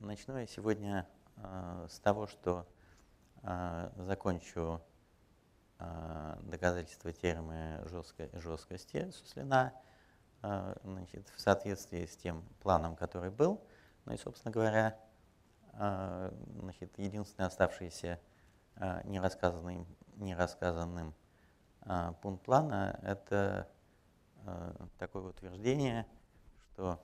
Начну я сегодня с того, что закончу доказательство теоремы жесткости Суслина в соответствии с тем планом, который был. Ну и, собственно говоря, единственный оставшийся нерассказанным пункт плана — это такое утверждение, что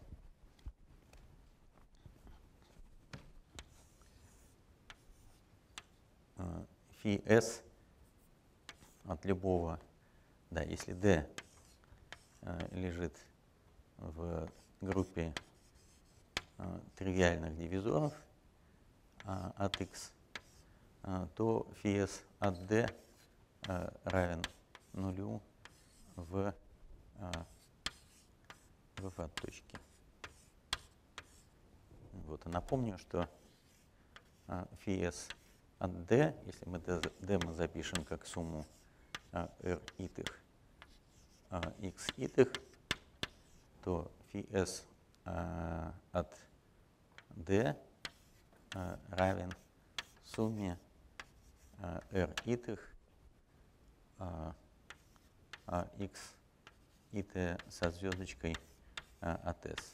фи S от любого, да, если D лежит в группе тривиальных дивизоров от X, то фи S от D равен нулю в F от точки. Вот, и напомню, что фи S от D, если мы D мы запишем как сумму R итых, X итых, то фи S от D равен сумме R итых, X и T со звездочкой от S.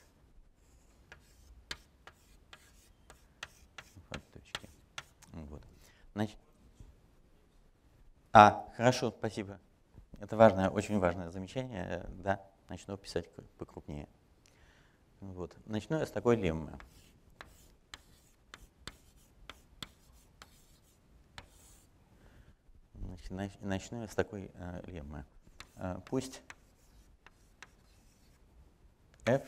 От точки. Вот. Значит, хорошо, спасибо. Это важное, очень важное замечание. Да, начну писать покрупнее. Вот. Начну я с такой леммы. Начну я с такой леммы. Пусть f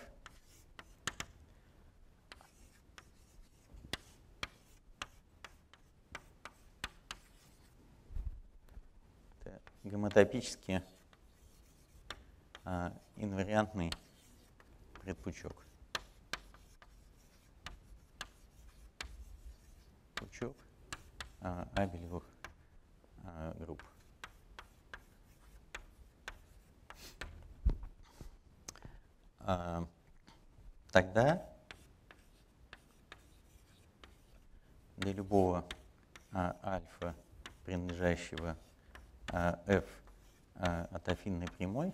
гомотопически инвариантный предпучок. Пучок абелевых групп. Тогда для любого альфа, принадлежащего f от афинной прямой,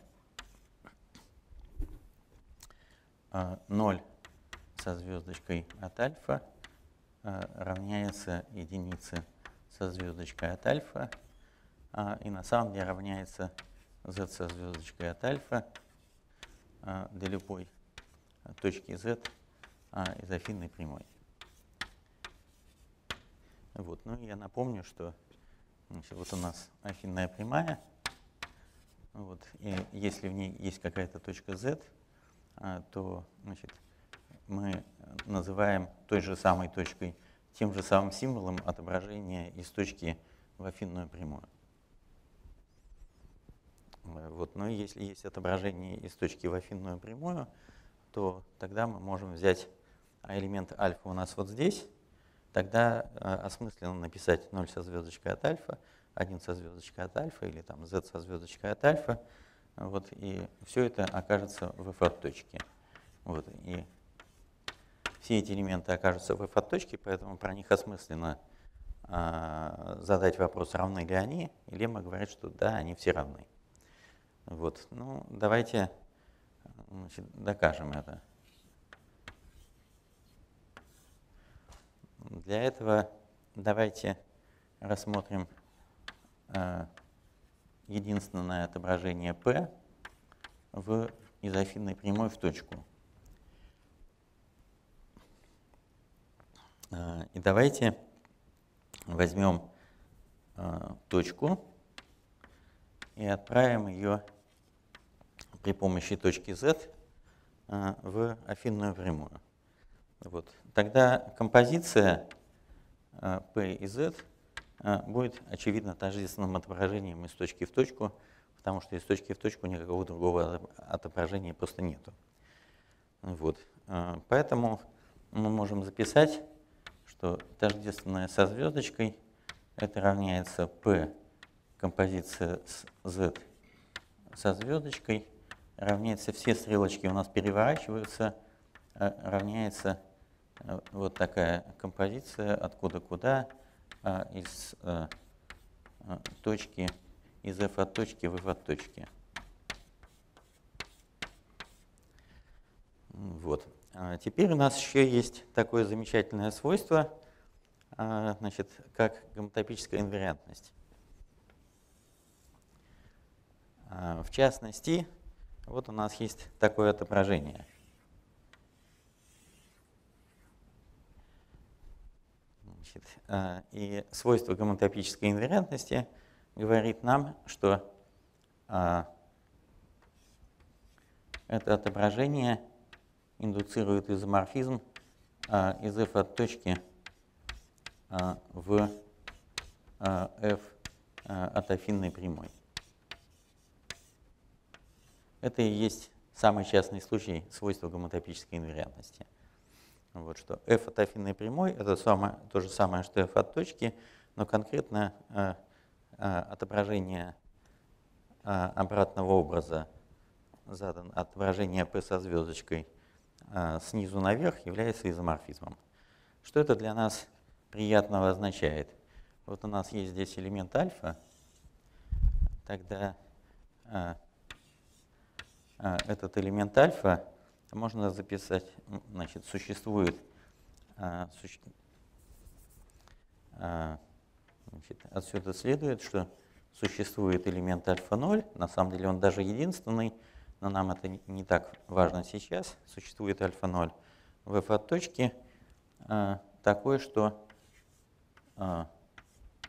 0 со звездочкой от альфа равняется единице со звездочкой от альфа, и на самом деле равняется z со звездочкой от альфа для любой точки z из афинной прямой. Вот. Ну и я напомню, что вот у нас афинная прямая, вот, и если в ней есть какая-то точка z, то мы называем той же самой точкой, тем же самым символом отображения из точки в афинную прямую. Вот. Но если есть отображение из точки в афинную прямую, то тогда мы можем взять элемент альфа у нас вот здесь, тогда осмысленно написать 0 со звездочкой от альфа, 1 со звездочкой от альфа или там z со звездочкой от альфа, вот, и все это окажется в f от точки. Вот, и все эти элементы окажутся в f от точки, поэтому про них осмысленно задать вопрос, равны ли они, и лемма говорит, что да, они все равны. Вот, ну давайте докажем это. Для этого давайте рассмотрим единственное отображение P из афинной прямой в точку. И давайте возьмем точку и отправим ее при помощи точки Z в афинную прямую. Вот. Тогда композиция P и Z будет, очевидно, тождественным отображением из точки в точку, потому что из точки в точку никакого другого отображения просто нету. Вот. Поэтому мы можем записать, что тождественное со звездочкой это равняется P композиция с Z со звездочкой, равняется, все стрелочки у нас переворачиваются, равняется Вот такая композиция «Откуда куда» из точки, из f от точки в f от точки. Вот. Теперь у нас еще есть такое замечательное свойство, значит, как гомотопическая инвариантность. В частности, вот у нас есть такое отображение. Значит, и свойство гомотопической инвариантности говорит нам, что это отображение индуцирует изоморфизм из f от точки в f от аффинной прямой. Это и есть самый частный случай свойства гомотопической инвариантности. Вот что f от аффинной прямой — это то же самое, что f от точки, но конкретно отображение обратного образа задан, отображение p со звездочкой снизу наверх является изоморфизмом. Что это для нас приятного означает? Вот у нас есть здесь элемент альфа, тогда этот элемент альфа можно записать, значит, существует отсюда следует, что существует элемент альфа 0, на самом деле он даже единственный, но нам это не так важно сейчас. Существует альфа 0 в f от точки такое, что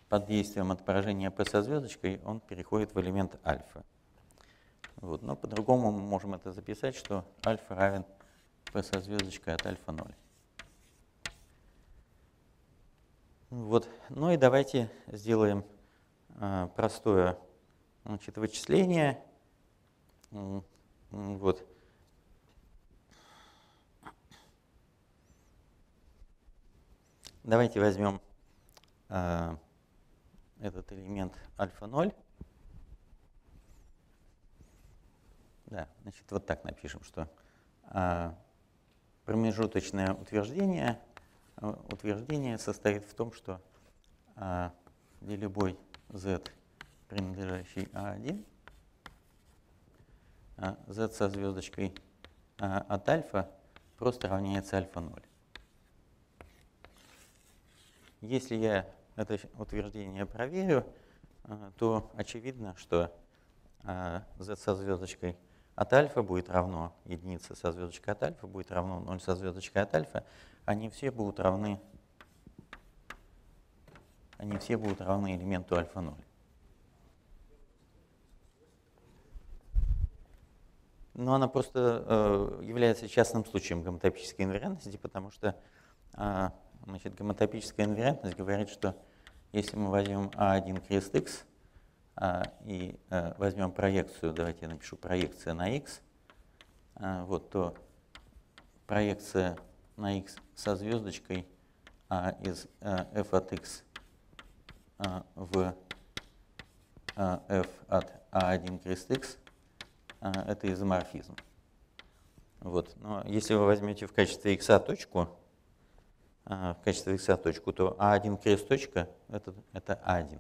под действием отображения p со звездочкой он переходит в элемент альфа. Вот. Но по-другому мы можем это записать, что альфа равен p со звездочкой от альфа 0. Вот. Ну и давайте сделаем простое, значит, вычисление. Вот. Давайте возьмем этот элемент альфа 0. Да, значит, вот так напишем, что промежуточное утверждение состоит в том, что для любой z, принадлежащей А1, z со звездочкой от альфа просто равняется альфа 0. Если я это утверждение проверю, то очевидно, что z со звездочкой от альфа будет равно единице со звездочкой от альфа, будет равно 0 со звездочкой от альфа, они все будут равны элементу альфа 0. Но она просто является частным случаем гомотопической инвариантности, потому что гомотопическая инвариантность говорит, что если мы возьмем А1 крест Х и возьмем проекцию, давайте я напишу проекция на Х, то проекция на Х со звездочкой из f от Х в f от А1 крест Х — это изоморфизм. Вот. Но если вы возьмете в качестве х точку, то А1 крест точка — это А1.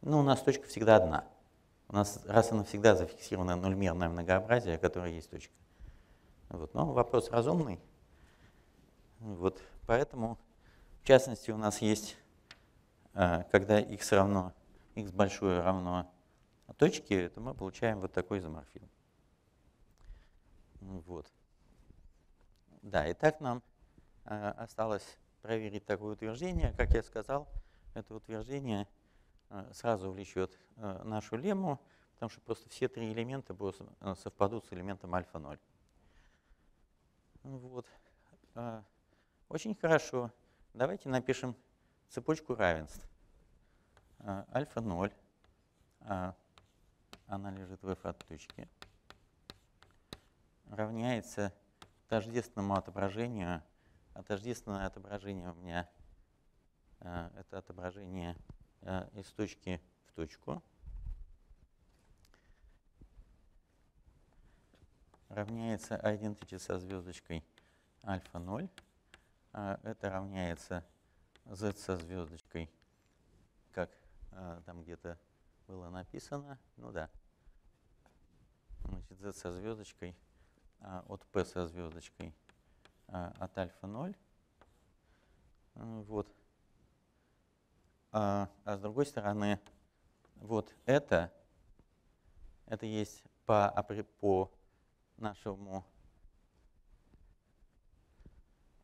Ну, у нас точка всегда одна. У нас раз и навсегда зафиксировано нульмерное многообразие, которое есть точка. Вот. Но вопрос разумный. Вот. Поэтому, в частности, у нас есть, когда х большое равно точки, то мы получаем вот такой изоморфизм. Вот. Да, и так нам осталось проверить такое утверждение. Как я сказал, это утверждение сразу влечет нашу лемму, потому что просто все три элемента совпадут с элементом альфа 0. Вот. Очень хорошо. Давайте напишем цепочку равенств. Альфа 0. Она лежит в f от точки, равняется тождественному отображению. А тождественное отображение у меня — это отображение из точки в точку. Равняется identity со звездочкой альфа 0. Это равняется z со звездочкой, как там где-то было написано. Ну да. Значит, z со звездочкой от p со звездочкой от альфа 0. Вот. А с другой стороны, вот это есть по нашему,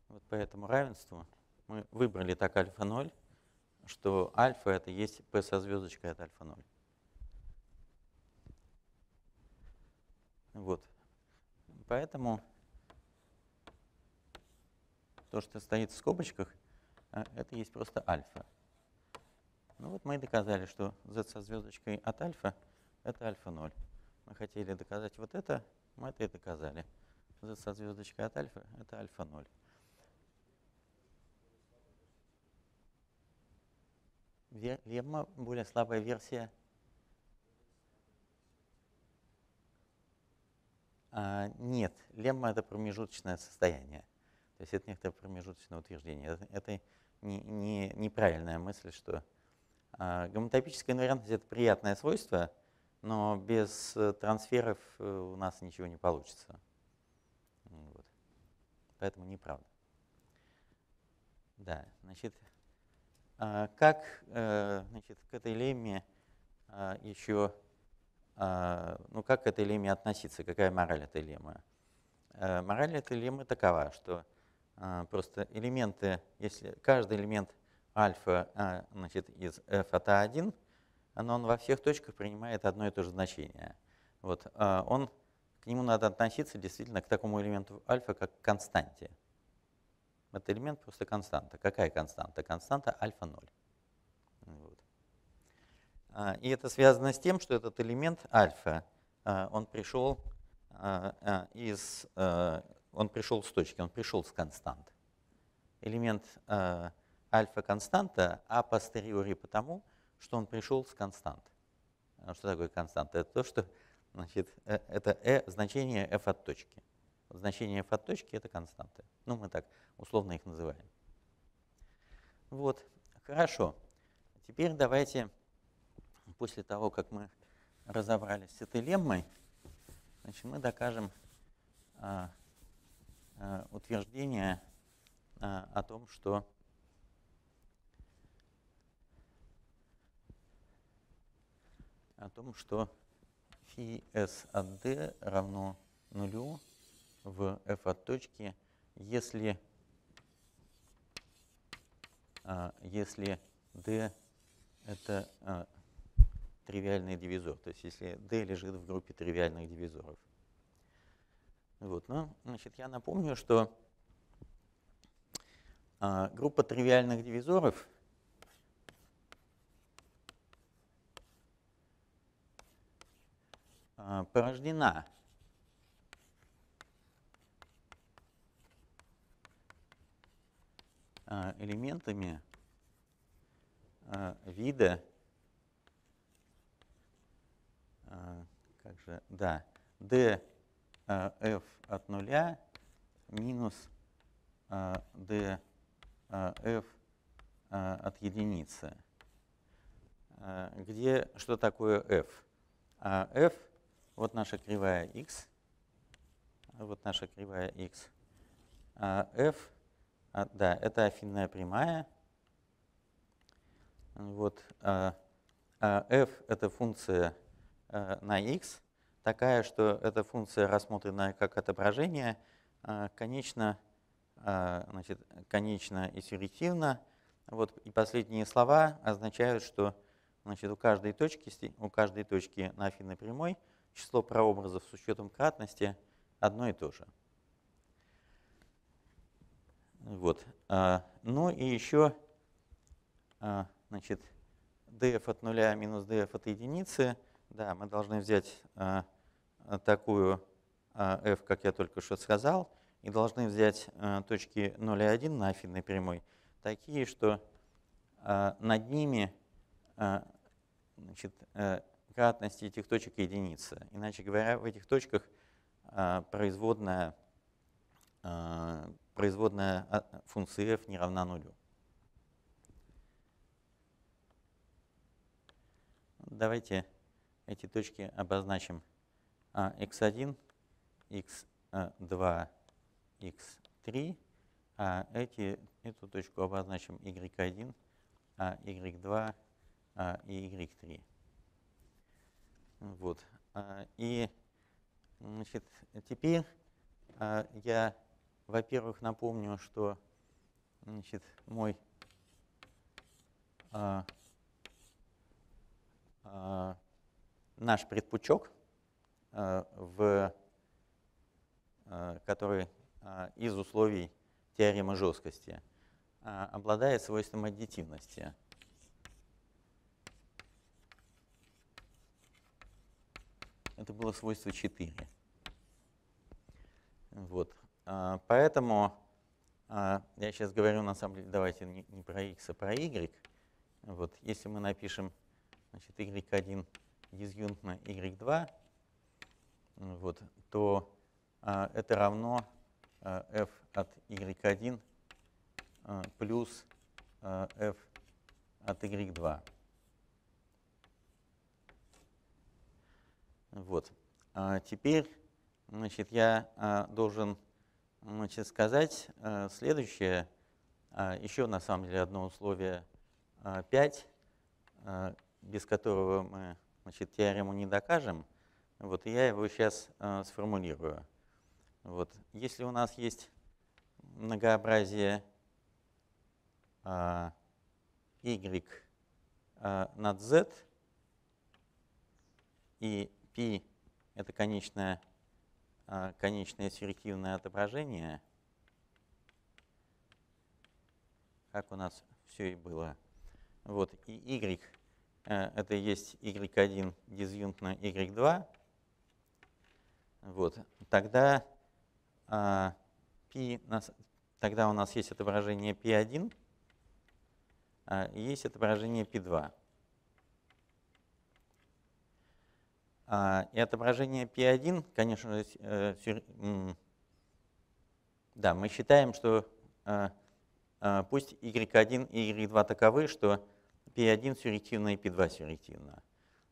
вот по этому равенству мы выбрали так альфа 0, что альфа это есть p со звездочкой от альфа 0. Вот. Поэтому то, что стоит в скобочках, это есть просто альфа. Ну вот мы и доказали, что z со звездочкой от альфа это альфа 0. Мы хотели доказать вот это, мы это и доказали. Z со звездочкой от альфа это альфа 0. Лемма, более слабая версия. Нет, лемма это промежуточное состояние. То есть это некоторое промежуточное утверждение. Это неправильная мысль, что гомотопическая инвариантность — это приятное свойство, но без трансферов у нас ничего не получится. Вот. Поэтому неправда. Да, значит, к этой лемме еще, ну как к этой лемме относиться, какая мораль этой леммы? Мораль этой леммы такова, что просто элементы, если каждый элемент альфа, значит, из f от a1, но он во всех точках принимает одно и то же значение. Вот, к нему надо относиться действительно к такому элементу альфа, как к константе. Этот элемент просто константа. Какая константа? Константа альфа 0. Вот. И это связано с тем, что этот элемент альфа, он пришел с точки, он пришел с констант. Элемент альфа-константа апостериори потому, что он пришел с констант. Что такое константа? Это то, что, значит, это значение f от точки. Значение f от точки — это константы. Ну, мы так условно их называем. Вот, хорошо. Теперь давайте, после того, как мы разобрались с этой леммой, значит, мы докажем утверждение о том, что φ s от d равно нулю в f от точки, если d это тривиальный дивизор, то есть если d лежит в группе тривиальных дивизоров. Вот, ну, значит, я напомню, что группа тривиальных дивизоров порождена элементами вида, df от нуля минус df от единицы, где что такое f? F вот наша кривая x, f, да, это афинная прямая. Вот, f это функция на x, такая, что эта функция, рассмотренная как отображение, конечно и сюрреактивно. Вот, и последние слова означают, что, значит, у каждой точки на афинной прямой число прообразов с учетом кратности одно и то же. Вот. Ну и еще, значит, df от нуля минус df от единицы. Да, мы должны взять такую f, как я только что сказал, и должны взять точки 0 и 1 на афинной прямой такие, что над ними, значит, кратности этих точек единица. Иначе говоря, в этих точках производная производная функции f не равна нулю. Давайте эти точки обозначим x1, x2, x3, а эту точку обозначим y1, y2 и y3. Вот. И значит, теперь я, во-первых, напомню, что значит, мой наш предпучок, который из условий теоремы жесткости обладает свойством аддитивности. Это было свойство 4. Вот. Поэтому я сейчас говорю, на самом деле, давайте не про x, а про y. Вот. Если мы напишем, значит, y1 дизъюнктно y2, вот, то это равно f от y1 плюс f от y2. Вот. Теперь, значит, я должен, значит, сказать следующее. Еще, на самом деле, одно условие 5, без которого мы, значит, теорему не докажем. Вот, и я его сейчас сформулирую. Вот. Если у нас есть многообразие y над z, и π — это конечное сирективное отображение, как у нас все и было. Вот. И y — это есть y1 дизъюнктно y2. Вот. Тогда тогда у нас есть отображение π1 и есть отображение π2. И отображение π1, конечно же, да, мы считаем, что пусть y1 и y2 таковы, что π1 сюррективно и π2 сюррективно.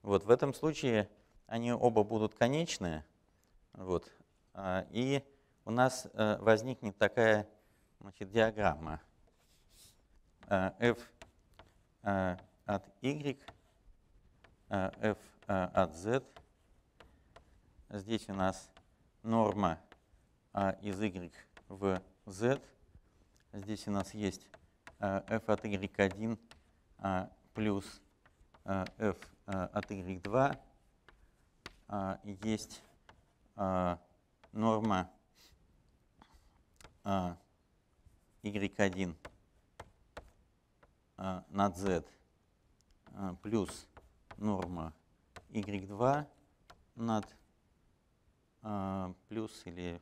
Вот, в этом случае они оба будут конечны, вот, и у нас возникнет такая, значит, диаграмма f от y, f от z. Здесь у нас норма из y в z. Здесь у нас есть f от y1 плюс f от y2. Есть норма y1 над z плюс норма y2 над плюс, или,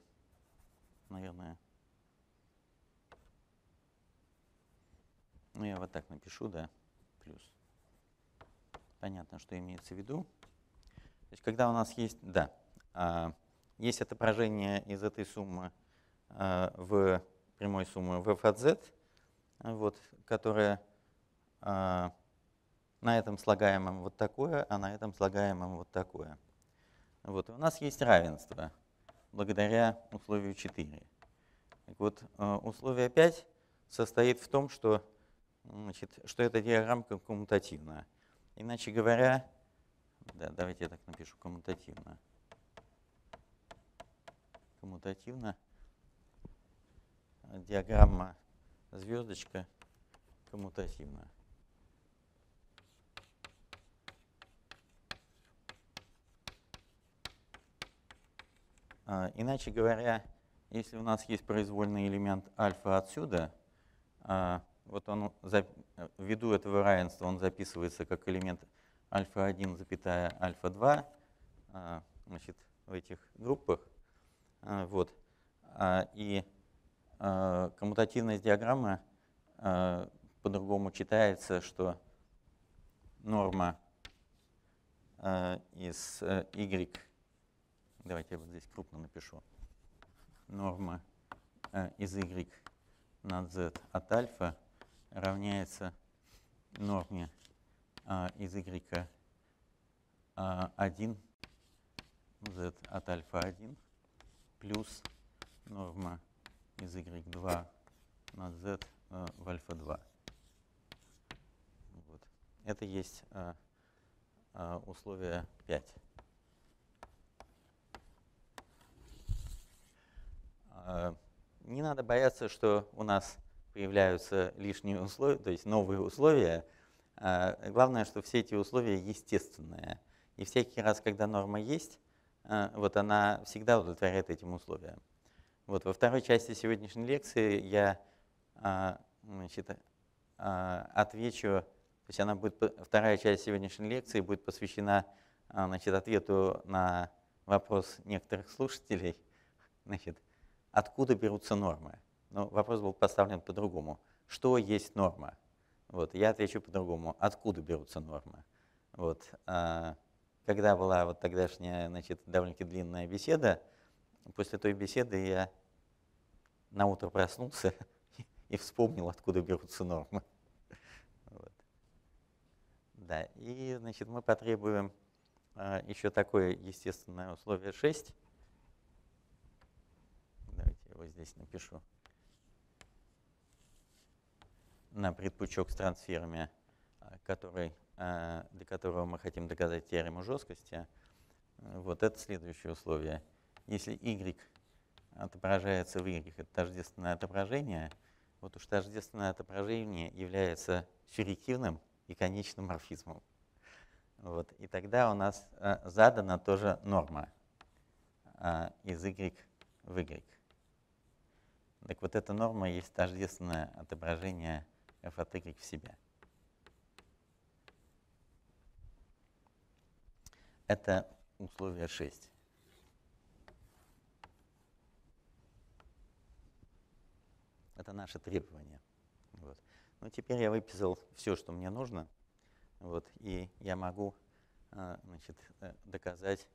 наверное, ну я вот так напишу, да, плюс. Понятно, что имеется в виду. То есть, когда у нас есть, да, есть отображение из этой суммы в прямой суммы в f от z, вот, которая на этом слагаемом вот такое, а на этом слагаемом вот такое. Вот, у нас есть равенство благодаря условию 4. Так вот, условие 5 состоит в том, что, значит, что эта диаграмма коммутативна. Иначе говоря, да, давайте я так напишу, коммутативна. Коммутативна. Диаграмма звездочка коммутативна. Иначе говоря, если у нас есть произвольный элемент альфа отсюда, вот он, ввиду этого равенства, он записывается как элемент альфа1, альфа2, значит, в этих группах. Вот. И коммутативность диаграммы по-другому читается, что норма из y. Давайте я вот здесь крупно напишу. Норма из y над z от альфа равняется норме из y 1 z от альфа 1 плюс норма из y 2 над z в альфа 2. Вот. Это есть условие 5. Не надо бояться, что у нас появляются лишние условия, то есть новые условия. Главное, что все эти условия естественные. И всякий раз, когда норма есть, вот она всегда удовлетворяет этим условиям. Вот во второй части сегодняшней лекции я отвечу, то есть вторая часть сегодняшней лекции будет посвящена ответу на вопрос некоторых слушателей, откуда берутся нормы. Но вопрос был поставлен по-другому. Что есть норма? Вот, я отвечу по-другому. Откуда берутся нормы? Вот, когда была вот тогдашняя довольно-таки длинная беседа, после той беседы я наутро проснулся и вспомнил, откуда берутся нормы. Вот. Да, и мы потребуем еще такое естественное условие 6. Давайте я его здесь напишу. На предпучок с трансферами, до которого мы хотим доказать теорему жесткости. Вот это следующее условие. Если y отображается в y, это тождественное отображение, вот уж тождественное отображение является ферритивным и конечным морфизмом. Вот. И тогда у нас задана тоже норма из y в y. Так вот, эта норма есть тождественное отображение f от y в себя. Это условие 6. Это наше требование. Вот. Ну, теперь я выписал все, что мне нужно, вот, и я могу доказать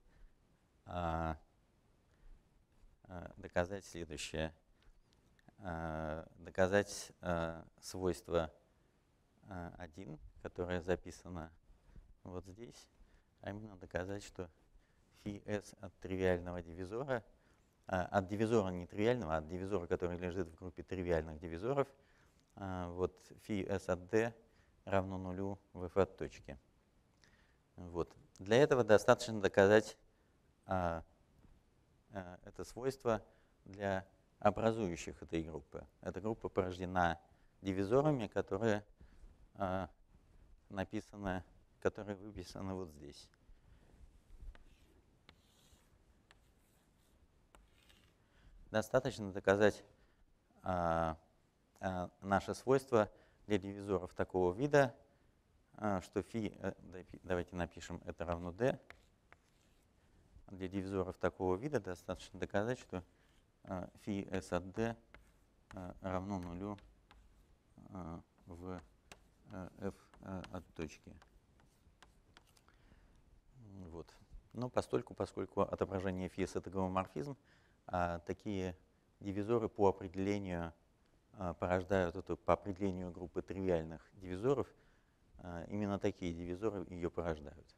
следующее. Доказать свойство 1, которое записано вот здесь, а именно доказать, что φ s от тривиального дивизора, от дивизора не тривиального, а от дивизора, который лежит в группе тривиальных дивизоров, вот φ s от d равно нулю в f от точки. Вот. Для этого достаточно доказать это свойство для образующих этой группы. Эта группа порождена дивизорами, которые выписаны вот здесь. Достаточно доказать наше свойство для дивизоров такого вида, что φ, давайте напишем, это равно d. Для дивизоров такого вида достаточно доказать, что φ s от d равно нулю в f от точки. Вот. Но поскольку отображение φ s — это гомоморфизм, такие дивизоры по определению порождают эту, по определению группы тривиальных дивизоров, именно такие дивизоры ее порождают.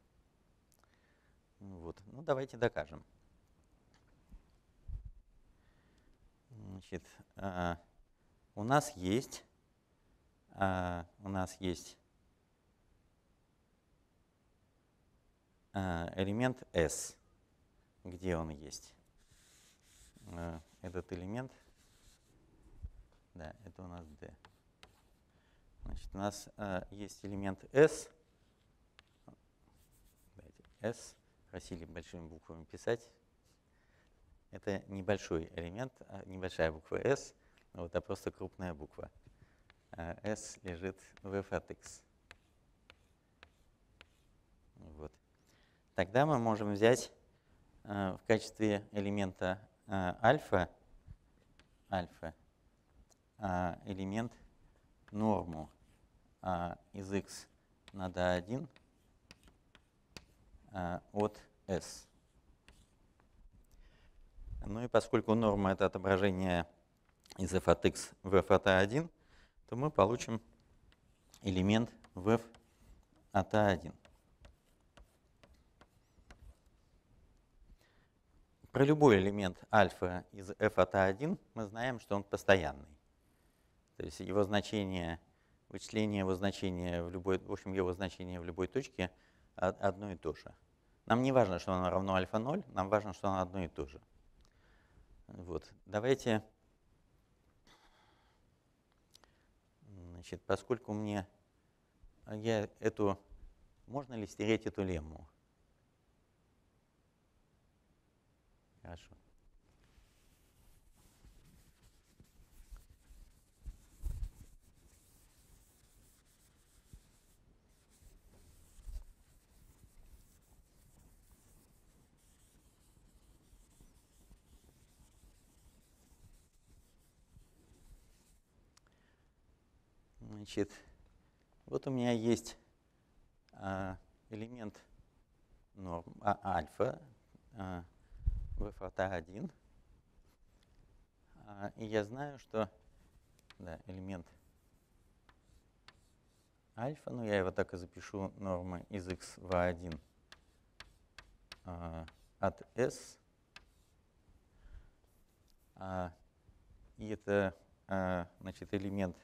Вот. Ну, давайте докажем. У нас есть элемент S. Где он есть? Этот элемент, да, это у нас D. У нас есть элемент S. Давайте S. Просили большими буквами писать. Это небольшой элемент, небольшая буква S, вот, а просто крупная буква. S лежит в f от x. Вот. Тогда мы можем взять в качестве элемента альфа элемент норму из x над А1 от S. Ну и поскольку норма — это отображение из f от x в f от a1, то мы получим элемент в f от a1. Про любой элемент альфа из f от a1 мы знаем, что он постоянный. То есть его значение, вычисление его значения в любой, в общем, его значение в любой точке одно и то же. Нам не важно, что оно равно альфа 0, нам важно, что оно одно и то же. Вот. Давайте, значит, поскольку мне можно ли стереть эту лемму? Хорошо. Значит, вот у меня есть элемент норм альфа в f от a1, и я знаю, что элемент альфа, ну я его так и запишу, норма из x в a1 от s, и это значит элемент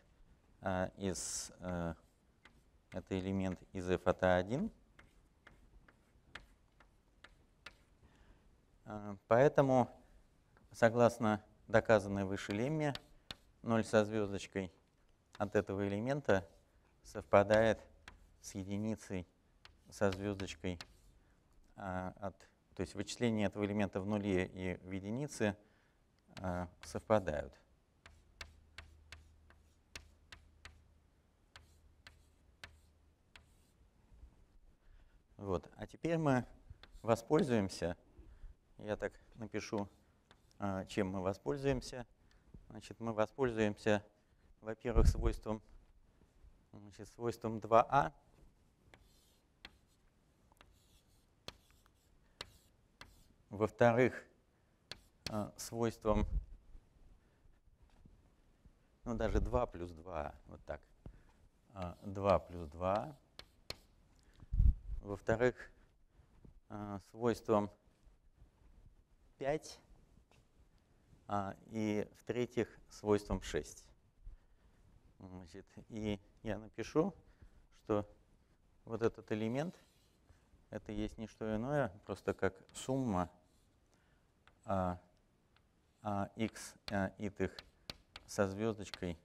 это элемент из f от a1. Поэтому, согласно доказанной выше лемме, 0 со звездочкой от этого элемента совпадает с единицей со звездочкой то есть вычисления этого элемента в нуле и в единице совпадают. Вот. А теперь мы воспользуемся, я так напишу, чем мы воспользуемся. Значит, мы воспользуемся, во-первых, свойством 2а. Во-вторых, свойством, ну даже 2 плюс 2а, вот так, 2 плюс 2а. Во-вторых, свойством 5, и в-третьих, свойством 6. Значит, и я напишу, что вот этот элемент, это есть не что иное, просто как сумма x итых со звездочкой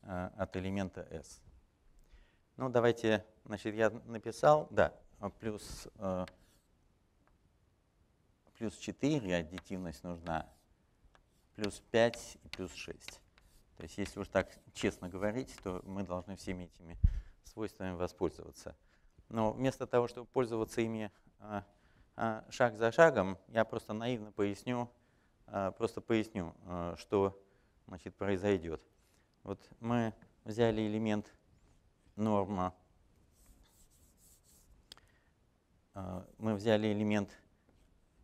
от элемента s. Ну, давайте, значит, я написал, плюс 4 аддитивность нужна, плюс 5 и плюс 6. То есть если уж так честно говорить, то мы должны всеми этими свойствами воспользоваться. Но вместо того, чтобы пользоваться ими шаг за шагом, я просто наивно поясню, что, значит, произойдет. Вот мы взяли элемент норма. Мы взяли элемент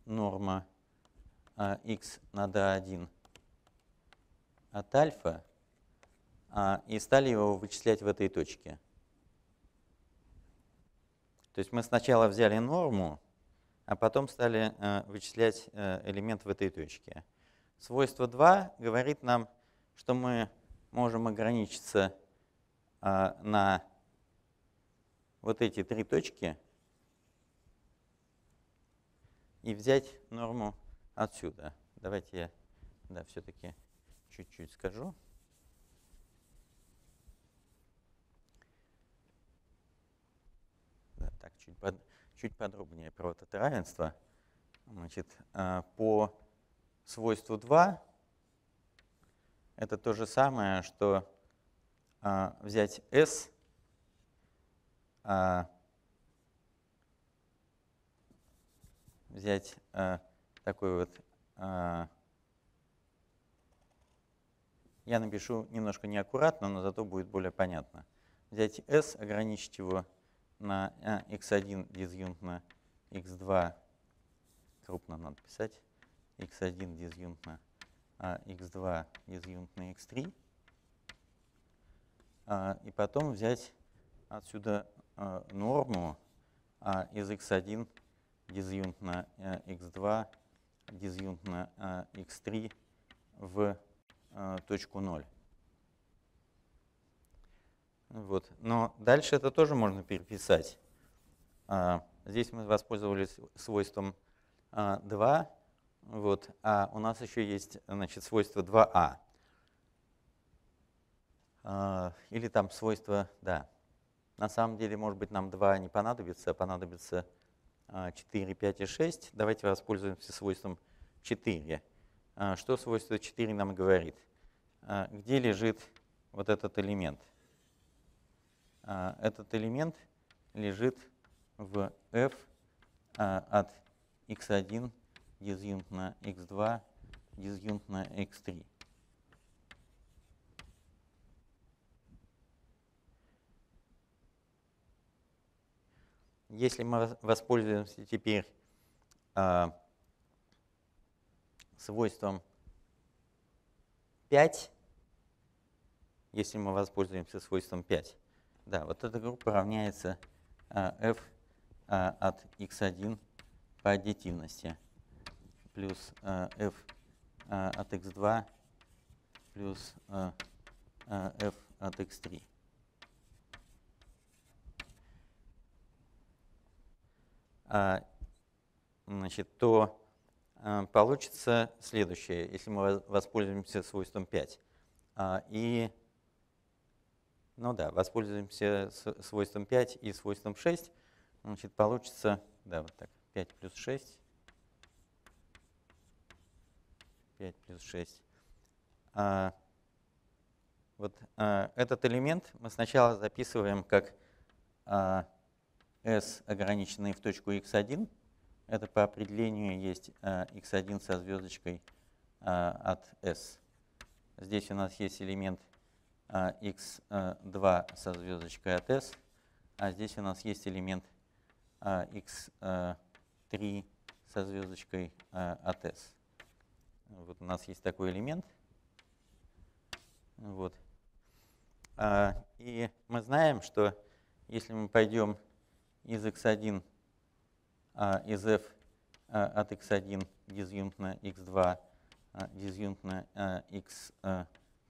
норма x над a1 от альфа и стали его вычислять в этой точке. То есть мы сначала взяли норму, а потом стали вычислять элемент в этой точке. Свойство 2 говорит нам, что мы можем ограничиться на вот эти три точки и взять норму отсюда. Давайте я все-таки чуть-чуть скажу. Да, так, чуть подробнее про вот это равенство. Значит, по свойству 2 это то же самое, что взять S взять такой вот, я напишу немножко неаккуратно, но зато будет более понятно. Взять S, ограничить его на x1 дизъюнтно x2, крупно надо писать, x1 дизъюнтно а x2 из юнт на x3. И потом взять отсюда норму из x1 дизъюнт на x2 дизъюнт на x3 в точку 0. Вот. Но дальше это тоже можно переписать. Здесь мы воспользовались свойством 2, вот, а у нас еще есть, значит, свойство 2а. Или там свойство, да. На самом деле, может быть, нам 2 не понадобится, а понадобится 4, 5 и 6. Давайте воспользуемся свойством 4. Что свойство 4 нам говорит? Где лежит вот этот элемент? Этот элемент лежит в f от x1 дизъюнт на x2 дизъюнт на x3. Если мы воспользуемся теперь свойством 5, да, вот эта группа равняется f от x1 по аддитивности плюс f от x2 плюс f от x3. Значит, то получится следующее, если мы воспользуемся свойством 5. Воспользуемся свойством 5 и свойством 6. Значит, получится, да, вот так, 5 плюс 6. 5 плюс 6. Этот элемент мы сначала записываем как S, ограниченный в точку x1. Это по определению есть x1 со звездочкой от S. Здесь у нас есть элемент x2 со звездочкой от S, а здесь у нас есть элемент x3 со звездочкой от S. Вот у нас есть такой элемент. Вот. И мы знаем, что если мы пойдем из x1, из f от x1 дизъюнт на x2 дизъюнт на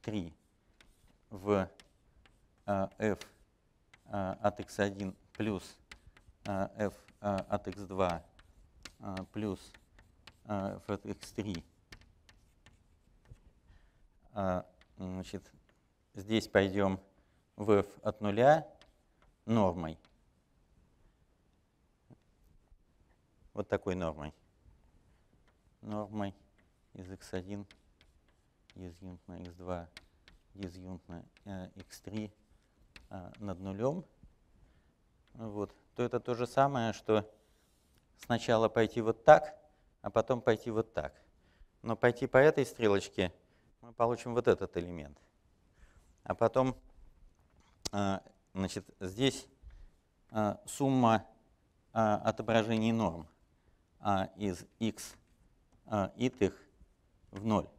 x3 в f от x1 плюс f от x2 плюс f от x3. Значит, здесь пойдем в f от 0 нормой. Вот такой нормой. Нормой из x1 дизъюнт на x2 дизъюнт на x3 над нулем. Вот. То это то же самое, что сначала пойти вот так, а потом пойти вот так. Но пойти по этой стрелочке мы получим вот этот элемент. А потом, значит, здесь сумма отображений норм из x итых в 0.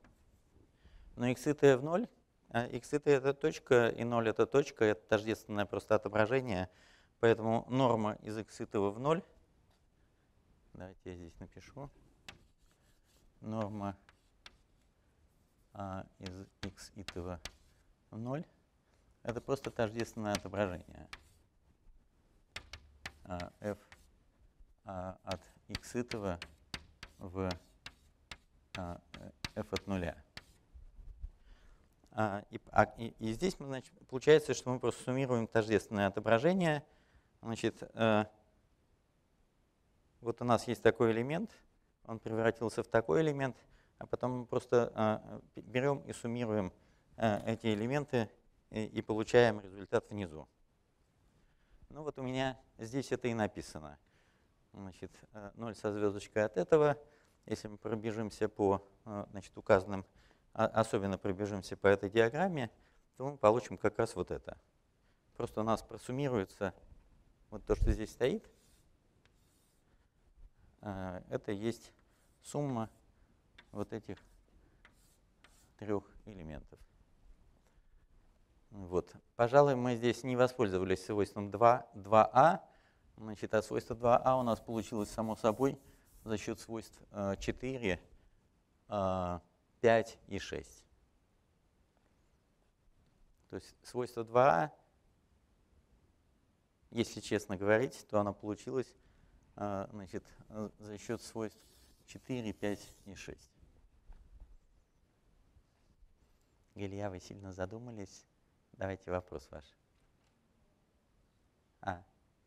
Но x итое в 0, x итое это точка, и 0 это точка, это тождественное просто отображение, поэтому норма из x итого в 0, давайте я здесь напишу, норма из x итого в 0, это просто тождественное отображение f от x итого в f от 0. И здесь, значит, получается, что мы просто суммируем тождественное отображение. Значит, вот у нас есть такой элемент, он превратился в такой элемент, а потом мы просто берем и суммируем эти элементы и получаем результат внизу. Ну вот у меня здесь это и написано. Значит, 0 со звездочкой от этого. Если мы пробежимся по, значит, указанным, особенно пробежимся по этой диаграмме, то мы получим как раз вот это. Просто у нас просуммируется вот то, что здесь стоит. Это есть сумма вот этих трех элементов. Вот. Пожалуй, мы здесь не воспользовались свойством 2а. Значит, а свойство 2а у нас получилось само собой за счет свойств 4, 5 и 6. То есть свойство 2а, если честно говорить, то оно получилось, значит, за счет свойств 4, 5 и 6. Илья, вы сильно задумались. Давайте вопрос ваш.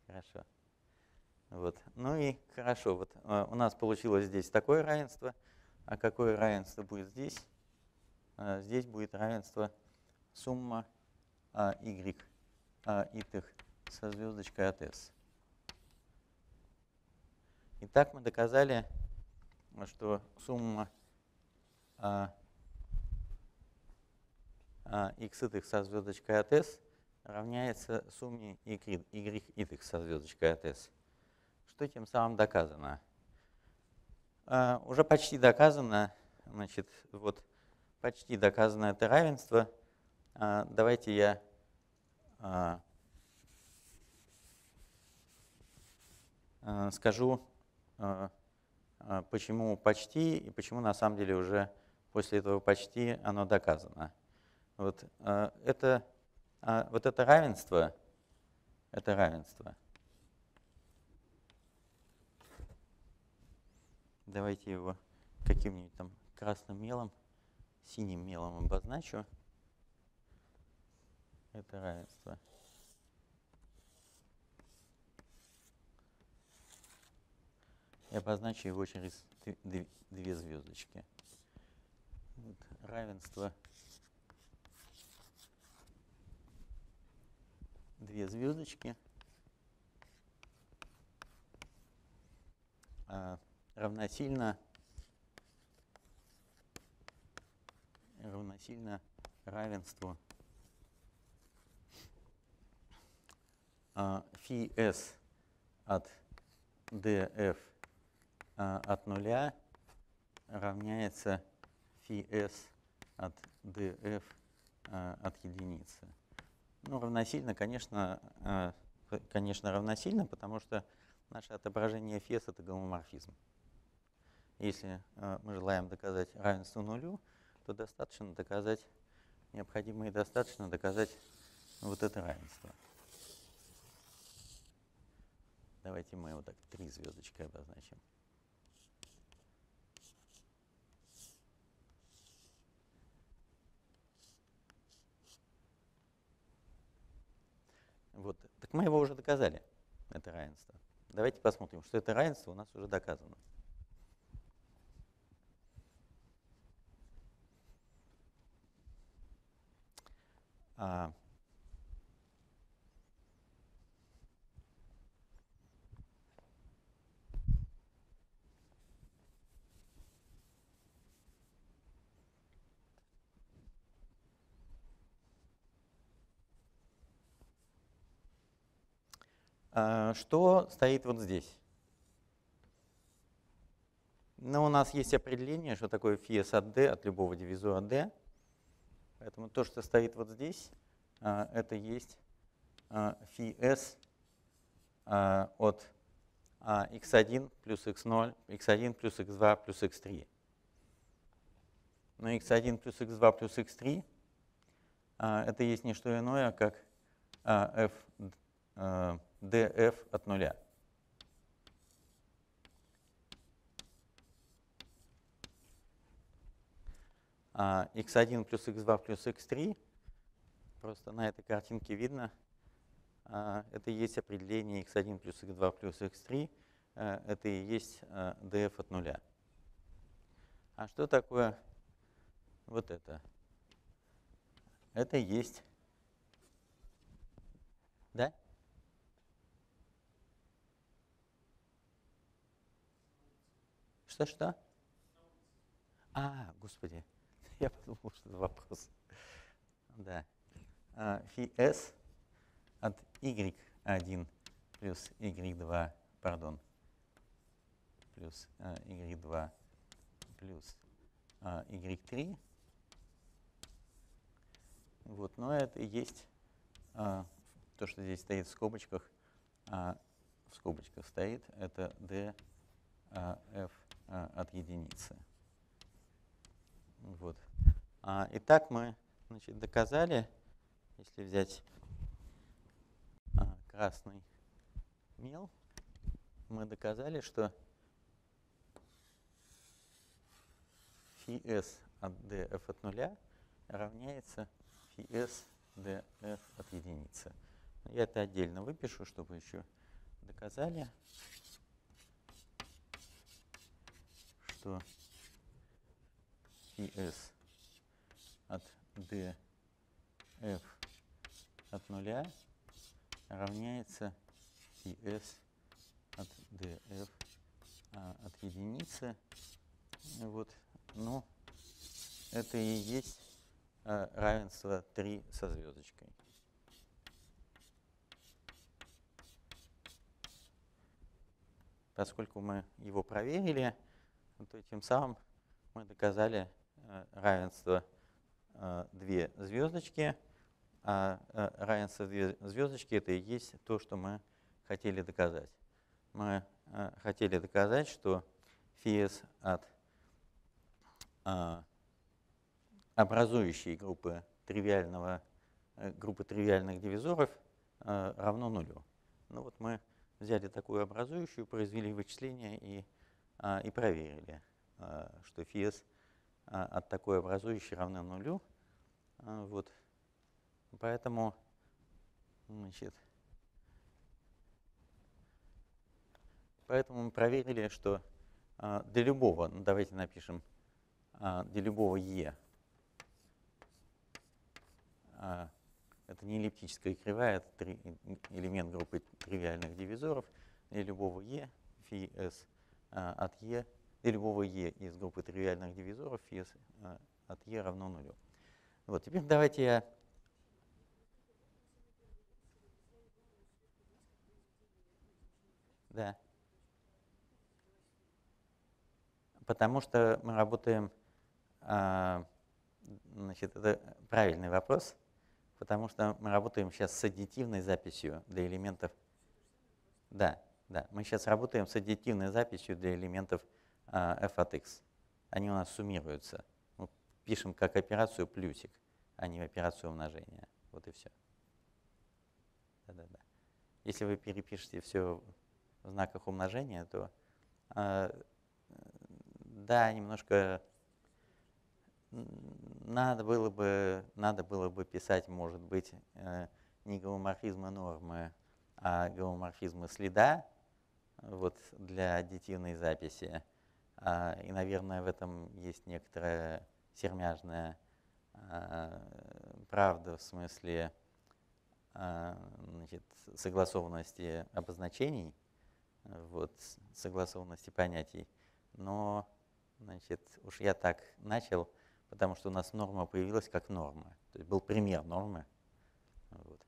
Хорошо. Вот. Ну и хорошо, вот у нас получилось здесь такое равенство, а какое равенство будет здесь? Здесь будет равенство сумма y итых со звездочкой от s. Итак, мы доказали, что сумма x итых со звездочкой от s равняется сумме y итых со звездочкой от s. Что тем самым доказано? Уже почти доказано, значит, вот почти доказано это равенство. Давайте я скажу, почему почти и почему на самом деле уже после этого почти оно доказано. Вот это равенство. Давайте его каким-нибудь там красным мелом, синим мелом обозначу. Это равенство. Я обозначу его через две звездочки. Вот, равенство. Две звездочки равносильно равенству фи s от df от нуля равняется фи s от df от единицы. Ну, равносильно, конечно, равносильно, потому что наше отображение фи s это гомоморфизм. Если мы желаем доказать равенство нулю, то достаточно доказать, достаточно доказать вот это равенство. Давайте мы его так три звездочки обозначим. Вот. Так мы его уже доказали, это равенство. Давайте посмотрим, что это равенство у нас уже доказано. Что стоит вот здесь? Ну, у нас есть определение, что такое фи s от d, от любого дивизора d. Поэтому то, что стоит вот здесь, это есть фи s от x1 плюс x0, x1 плюс x2 плюс x3. Но x1 плюс x2 плюс x3 это есть не что иное, как f df от нуля. X1 плюс x2 плюс x3, просто на этой картинке видно, это и есть определение x1 плюс x2 плюс x3, это и есть df от нуля. А что такое вот это? Это и есть, да? Что-что? Господи, я подумал, что это вопрос. Да. Фи s от y1 плюс y2, пардон, плюс y2 плюс y3 Вот, но это и есть то, что здесь стоит в скобочках. В скобочках стоит, это d f от единицы. Вот. Итак, мы, значит, доказали, если взять красный мел, мы доказали, что фи s от df от нуля равняется фи s df от единицы. Я это отдельно выпишу, чтобы еще доказали, что фи s от df от нуля равняется фи s от df от единицы. Вот. Ну, это и есть равенство 3 со звездочкой. Поскольку мы его проверили, то тем самым мы доказали равенство 2 звездочки. А равенство 2 звездочки — это и есть то, что мы хотели доказать. Мы хотели доказать, что фи s от образующей группы тривиальных дивизоров равно нулю. Ну вот мы взяли такую образующую, произвели вычисление и проверили, что фи s от такой образующей равно нулю. Вот. Поэтому, значит, поэтому мы проверили, что для любого, ну, давайте напишем, для любого e, это не эллиптическая кривая, это элемент группы тривиальных дивизоров, для любого e фи s от e, для любого e из группы тривиальных дивизоров фи s от e равно нулю. Вот, теперь давайте я да. Потому что мы работаем, значит, это правильный вопрос, потому что мы работаем сейчас с аддитивной записью для элементов. Да, да, мы сейчас работаем с аддитивной записью для элементов f от x. Они у нас суммируются. Мы пишем как операцию плюсик, а не операцию умножения. Вот и все. Да-да-да. Если вы перепишете все в знаках умножения, то да, немножко надо было бы писать, может быть, не гомоморфизмы нормы, а гомоморфизмы следа вот, для аддитивной записи. И, наверное, в этом есть некоторая сермяжная правда в смысле, значит, согласованности обозначений. Вот, согласованности понятий. Но, значит, уж я так начал, потому что у нас норма появилась как норма. То есть был пример нормы. Вот.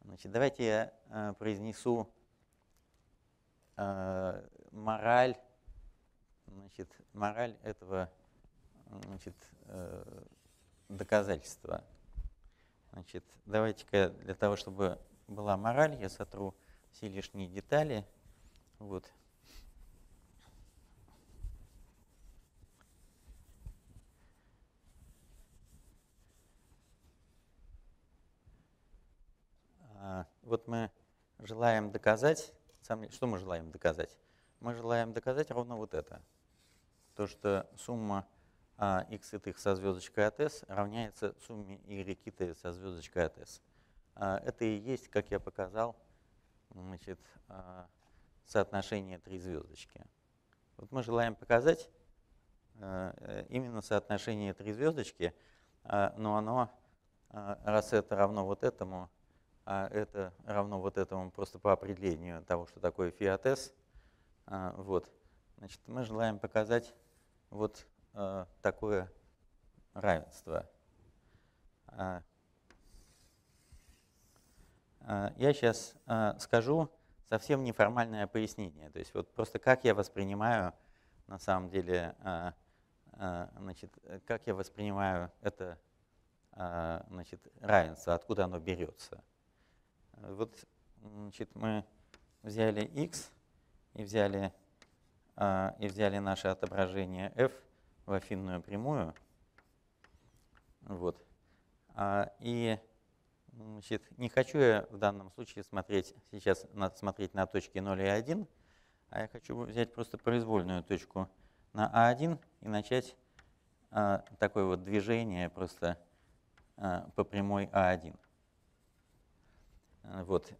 Значит, давайте я произнесу мораль, значит, мораль этого, значит, доказательства. Значит, давайте-ка для того, чтобы была мораль, я сотру все лишние детали. Вот. Вот мы желаем доказать, что мы желаем доказать? Мы желаем доказать ровно вот это. То, что сумма x и t со звездочкой от s равняется сумме y и t со звездочкой от s. Это и есть, как я показал, значит, соотношение 3 звездочки. Вот мы желаем показать именно соотношение 3 звездочки, но оно, раз это равно вот этому, а это равно вот этому просто по определению того, что такое фи от s, вот, значит, мы желаем показать вот такое равенство. Я сейчас скажу совсем неформальное пояснение. То есть вот просто как я воспринимаю, на самом деле, значит, как я воспринимаю это значит, равенство, откуда оно берется. Вот, значит, мы взяли x и взяли наше отображение f в аффинную прямую. Вот. И, значит, не хочу я в данном случае сейчас смотреть на точки 0 и 1, а я хочу взять просто произвольную точку на А1 и начать такое вот движение просто по прямой А1. Вот.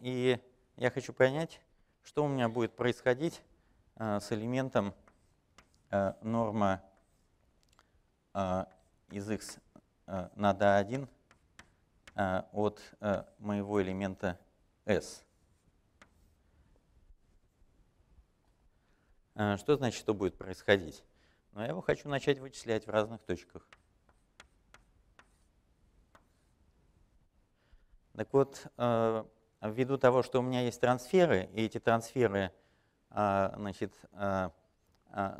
И я хочу понять, что у меня будет происходить с элементом норма из x над А1 от моего элемента S. Что значит, что будет происходить? Но я его хочу начать вычислять в разных точках. Так вот, ввиду того, что у меня есть трансферы, и эти трансферы, значит,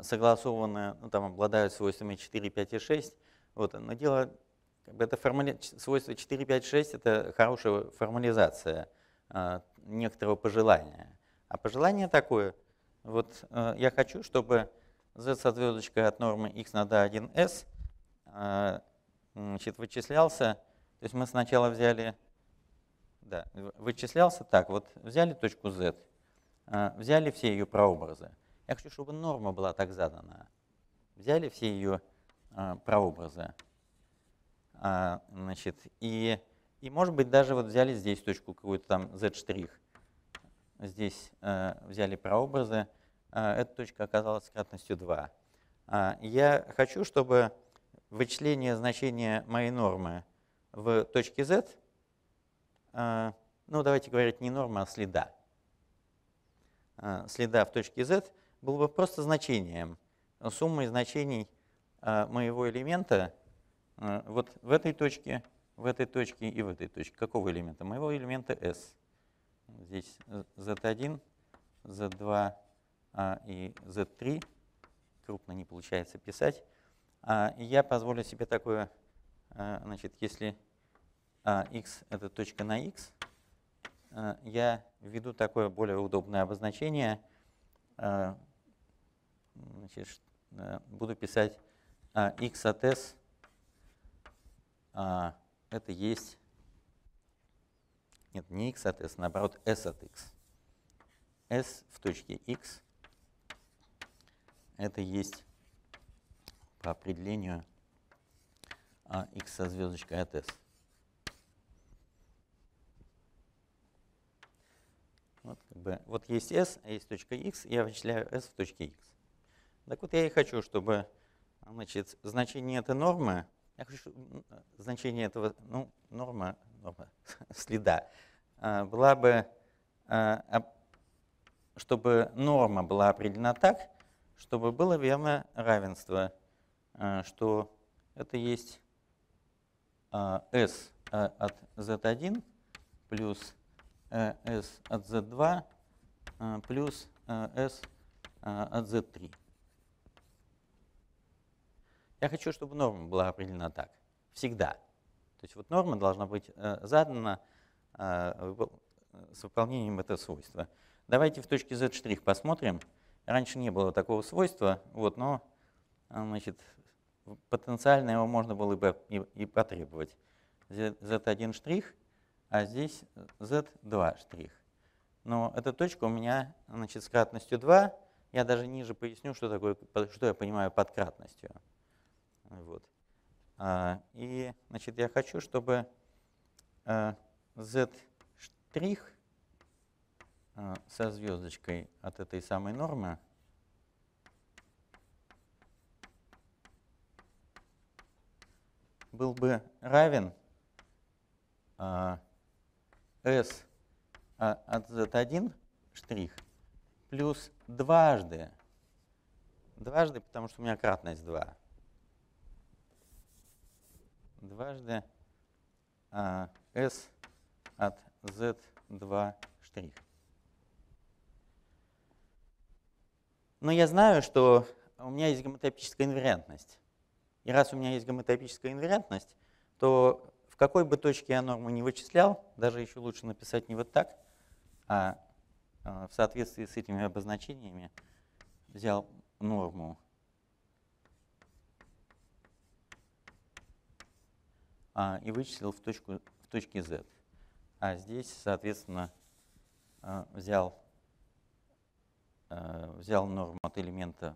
согласованы, ну, там обладают свойствами 4, 5 и 6, вот, но дело, как бы это свойство 4, 5, 6 – это хорошая формализация некоторого пожелания. А пожелание такое, вот я хочу, чтобы z со звездочкой от нормы x над A1s вычислялся, то есть мы сначала взяли… Да, вычислялся так, вот взяли точку z, взяли все ее прообразы. Я хочу, чтобы норма была так задана. Взяли все ее прообразы. Значит, и может быть даже вот взяли здесь точку какую-то там z', здесь взяли прообразы, эта точка оказалась с кратностью 2. Я хочу, чтобы вычисление значения моей нормы в точке z, ну, давайте говорить не норма, а следа. Следа в точке z было бы просто значением, суммой значений моего элемента вот в этой точке и в этой точке. Какого элемента? Моего элемента s. Здесь z1, z2 и z3. Крупно не получается писать. Я позволю себе такое, значит, если… x — это точка на x, я введу такое более удобное обозначение, значит, буду писать x от s, это есть… Нет, не x от s, наоборот, s от x. s в точке x — это есть по определению x со звездочкой от s. Вот, как бы, вот есть s, а есть точка x, я вычисляю s в точке x. Так вот я и хочу, чтобы, значит, значение этой нормы, я хочу, значение этого, ну, норма следа, была бы, чтобы норма была определена так, чтобы было верно равенство, что это есть s от z1 плюс s от z2 плюс s от z3. Я хочу, чтобы норма была определена так. Всегда. То есть вот норма должна быть задана с выполнением этого свойства. Давайте в точке z' посмотрим. Раньше не было такого свойства, вот, но, значит, потенциально его можно было бы и потребовать. z1', а здесь z2'. Но эта точка у меня, значит, с кратностью 2. Я даже ниже поясню, что такое, что я понимаю под кратностью. Вот. И, значит, я хочу, чтобы z' со звездочкой от этой самой нормы был бы равен s от z1' плюс дважды. Дважды, потому что у меня кратность 2. Дважды s от z2'. Но я знаю, что у меня есть гомотопическая инвариантность. И раз у меня есть гомотопическая инвариантность, то в какой бы точке я норму не вычислял, даже еще лучше написать не вот так, а в соответствии с этими обозначениями взял норму и вычислил в точке Z. А здесь, соответственно, взял норму от элемента,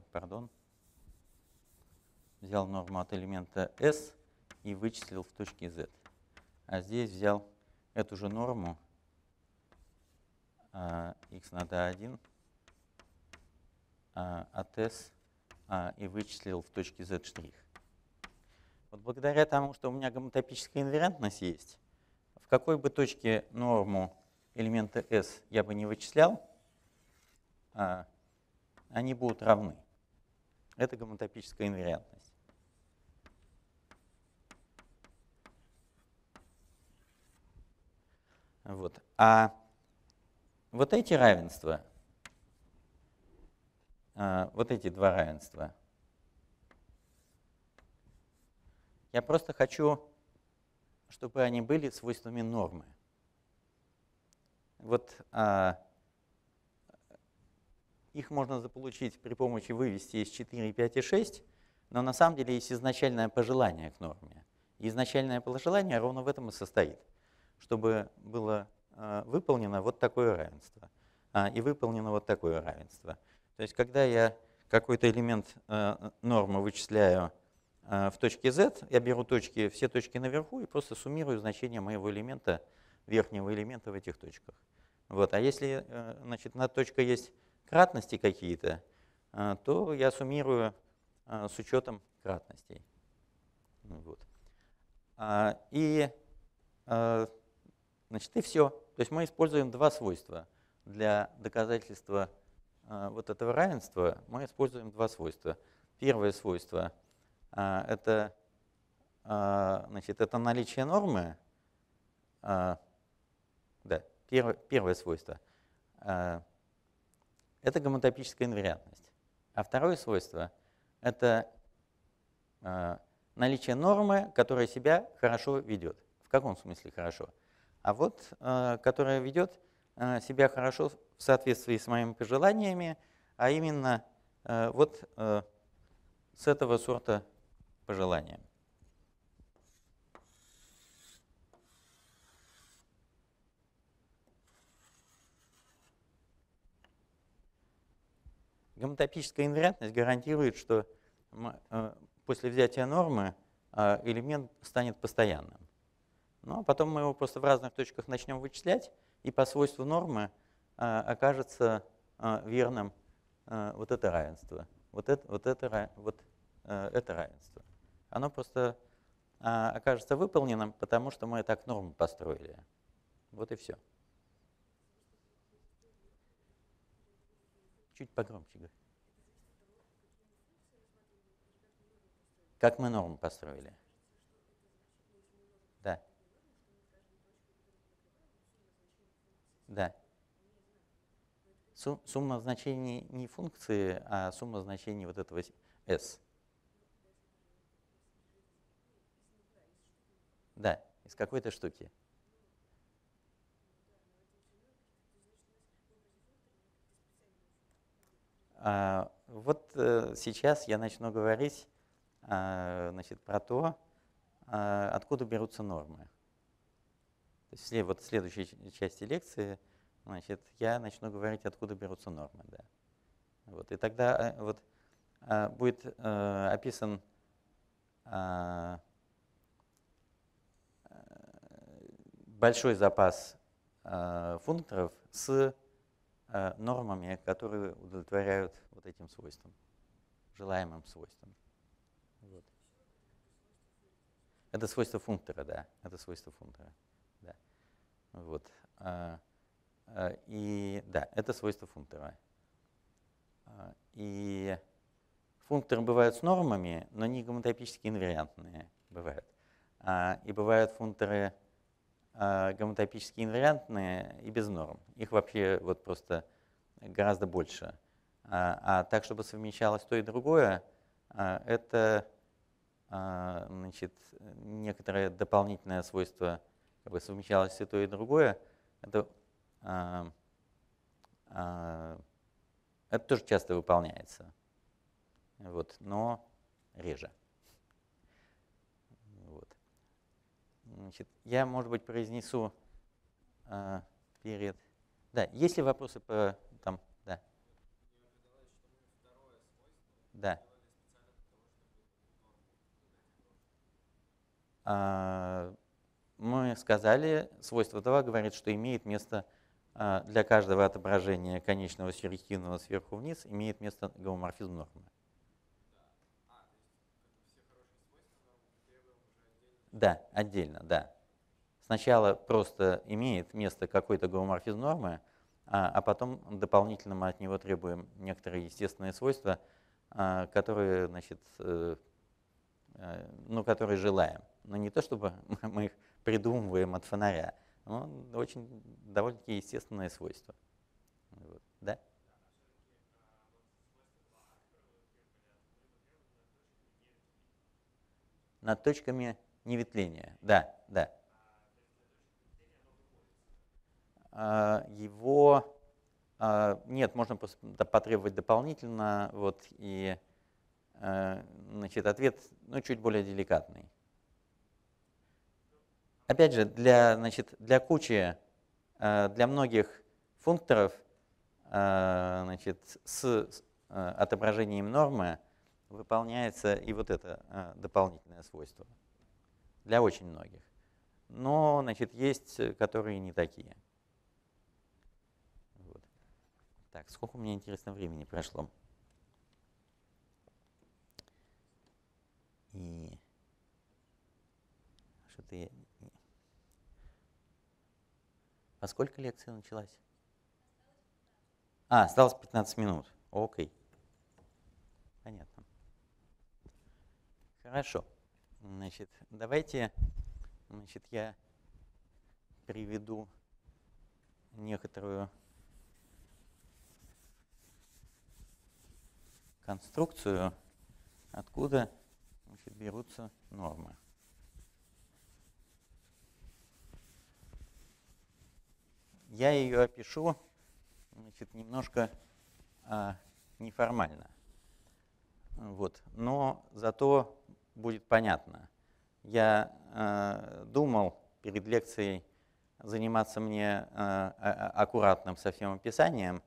взял норму от элемента S и вычислил в точке Z. А здесь взял эту же норму x надо 1 от S и вычислил в точке Z'. Вот благодаря тому, что у меня гомотопическая инвариантность есть, в какой бы точке норму элемента S я бы не вычислял, они будут равны. Это гомотопическая инвариантность. Вот. А вот эти равенства, вот эти два равенства, я просто хочу, чтобы они были свойствами нормы. Вот их можно заполучить при помощи вывести из 4, 5 и 6, но на самом деле есть изначальное пожелание к норме. И изначальное пожелание ровно в этом и состоит, чтобы было выполнено вот такое равенство и выполнено вот такое равенство. То есть когда я какой-то элемент нормы вычисляю в точке Z, я беру точки, все точки наверху и просто суммирую значение моего элемента, верхнего элемента в этих точках. Вот. А если, значит, над точкой есть кратности какие-то, то я суммирую с учетом кратностей. Вот. Значит, и все. То есть мы используем два свойства для доказательства вот этого равенства. Мы используем два свойства. Первое свойство — это наличие нормы. Первое свойство – это гомотопическая инвариантность. А второе свойство – это наличие нормы, которая себя хорошо ведет. В каком смысле хорошо? А вот которая ведет себя хорошо в соответствии с моими пожеланиями, а именно вот с этого сорта пожелания. Гомотопическая инвариантность гарантирует, что после взятия нормы элемент станет постоянным. Но потом мы его просто в разных точках начнем вычислять, и по свойству нормы окажется верным вот это равенство. Это равенство. Оно просто окажется выполненным, потому что мы так норму построили. Вот и все. Чуть погромче. Как мы норму построили? Да. Да. Сумма значений не функции, а сумма значений вот этого S. Да, из какой-то штуки. Вот сейчас я начну говорить про то, откуда берутся нормы. То есть, вот в следующей части лекции я начну говорить, откуда берутся нормы. Да. Вот, и тогда будет описан большой запас функторов с нормами, которые удовлетворяют вот этим свойствам, желаемым свойствам. Вот. Это свойство функтора, да. Это свойство функтора. Да. Вот. Это свойство функтора. И функторы бывают с нормами, но не гомотопически инвариантные бывают. И бывают функторы гомотопически инвариантные и без норм. Их вообще просто гораздо больше. Так, чтобы совмещалось то и другое, это значит, некоторое дополнительное свойство как бы совмещалось и то, и другое. Это тоже часто выполняется, вот, но реже. Вот. Значит, я, может быть, произнесу перед… Да, есть ли вопросы по… Там, да. Да. Мы сказали, свойство 2 говорит, что имеет место для каждого отображения конечного субъективного сверху вниз, имеет место гомоморфизм нормы. Да, отдельно, да. Сначала просто имеет место какой-то гомоморфизм нормы, а потом дополнительно мы от него требуем некоторые естественные свойства, которые, значит, ну, которые желаем. Но не то, чтобы мы их придумываем от фонаря, но очень довольно-таки естественное свойство. Вот. Да? Над точками неветвления. Да, да. Его нет, можно потребовать дополнительно, вот, и значит, ответ, ну, чуть более деликатный. Опять же, для, значит, для кучи, для многих функторов, значит, с отображением нормы выполняется и вот это дополнительное свойство. Для очень многих. Но, значит, есть, которые не такие. Вот. Так, сколько у меня, интересно, времени прошло? И что-то я… А сколько лекция началась? А, осталось 15 минут. Окей. Понятно. Хорошо. Значит, давайте, значит, я приведу некоторую конструкцию, откуда, значит, берутся нормы. Я ее опишу, значит, немножко неформально, вот, но зато будет понятно. Я думал перед лекцией заниматься мне аккуратным совсем описанием,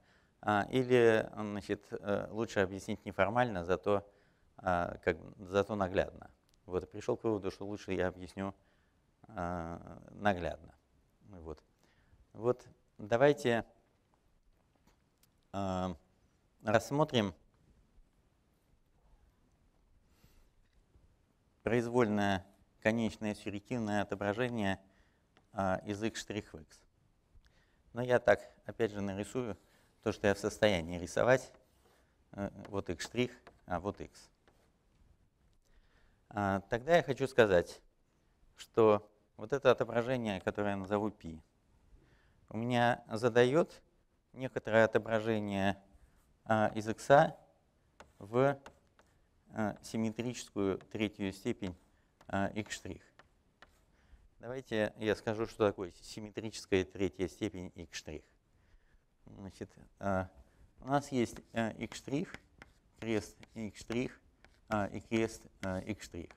или, значит, лучше объяснить неформально, зато, зато наглядно. Вот, и пришел к выводу, что лучше я объясню наглядно. Вот. Вот давайте рассмотрим произвольное конечное сюррективное отображение из x' в x. Но я так, опять же, нарисую то, что я в состоянии рисовать. Вот x', а вот x. Тогда я хочу сказать, что вот это отображение, которое я назову π, у меня задает некоторое отображение из x в симметрическую третью степень x'. Давайте я скажу, что такое симметрическая третья степень x'. Значит, у нас есть x', крест x' и крест x'.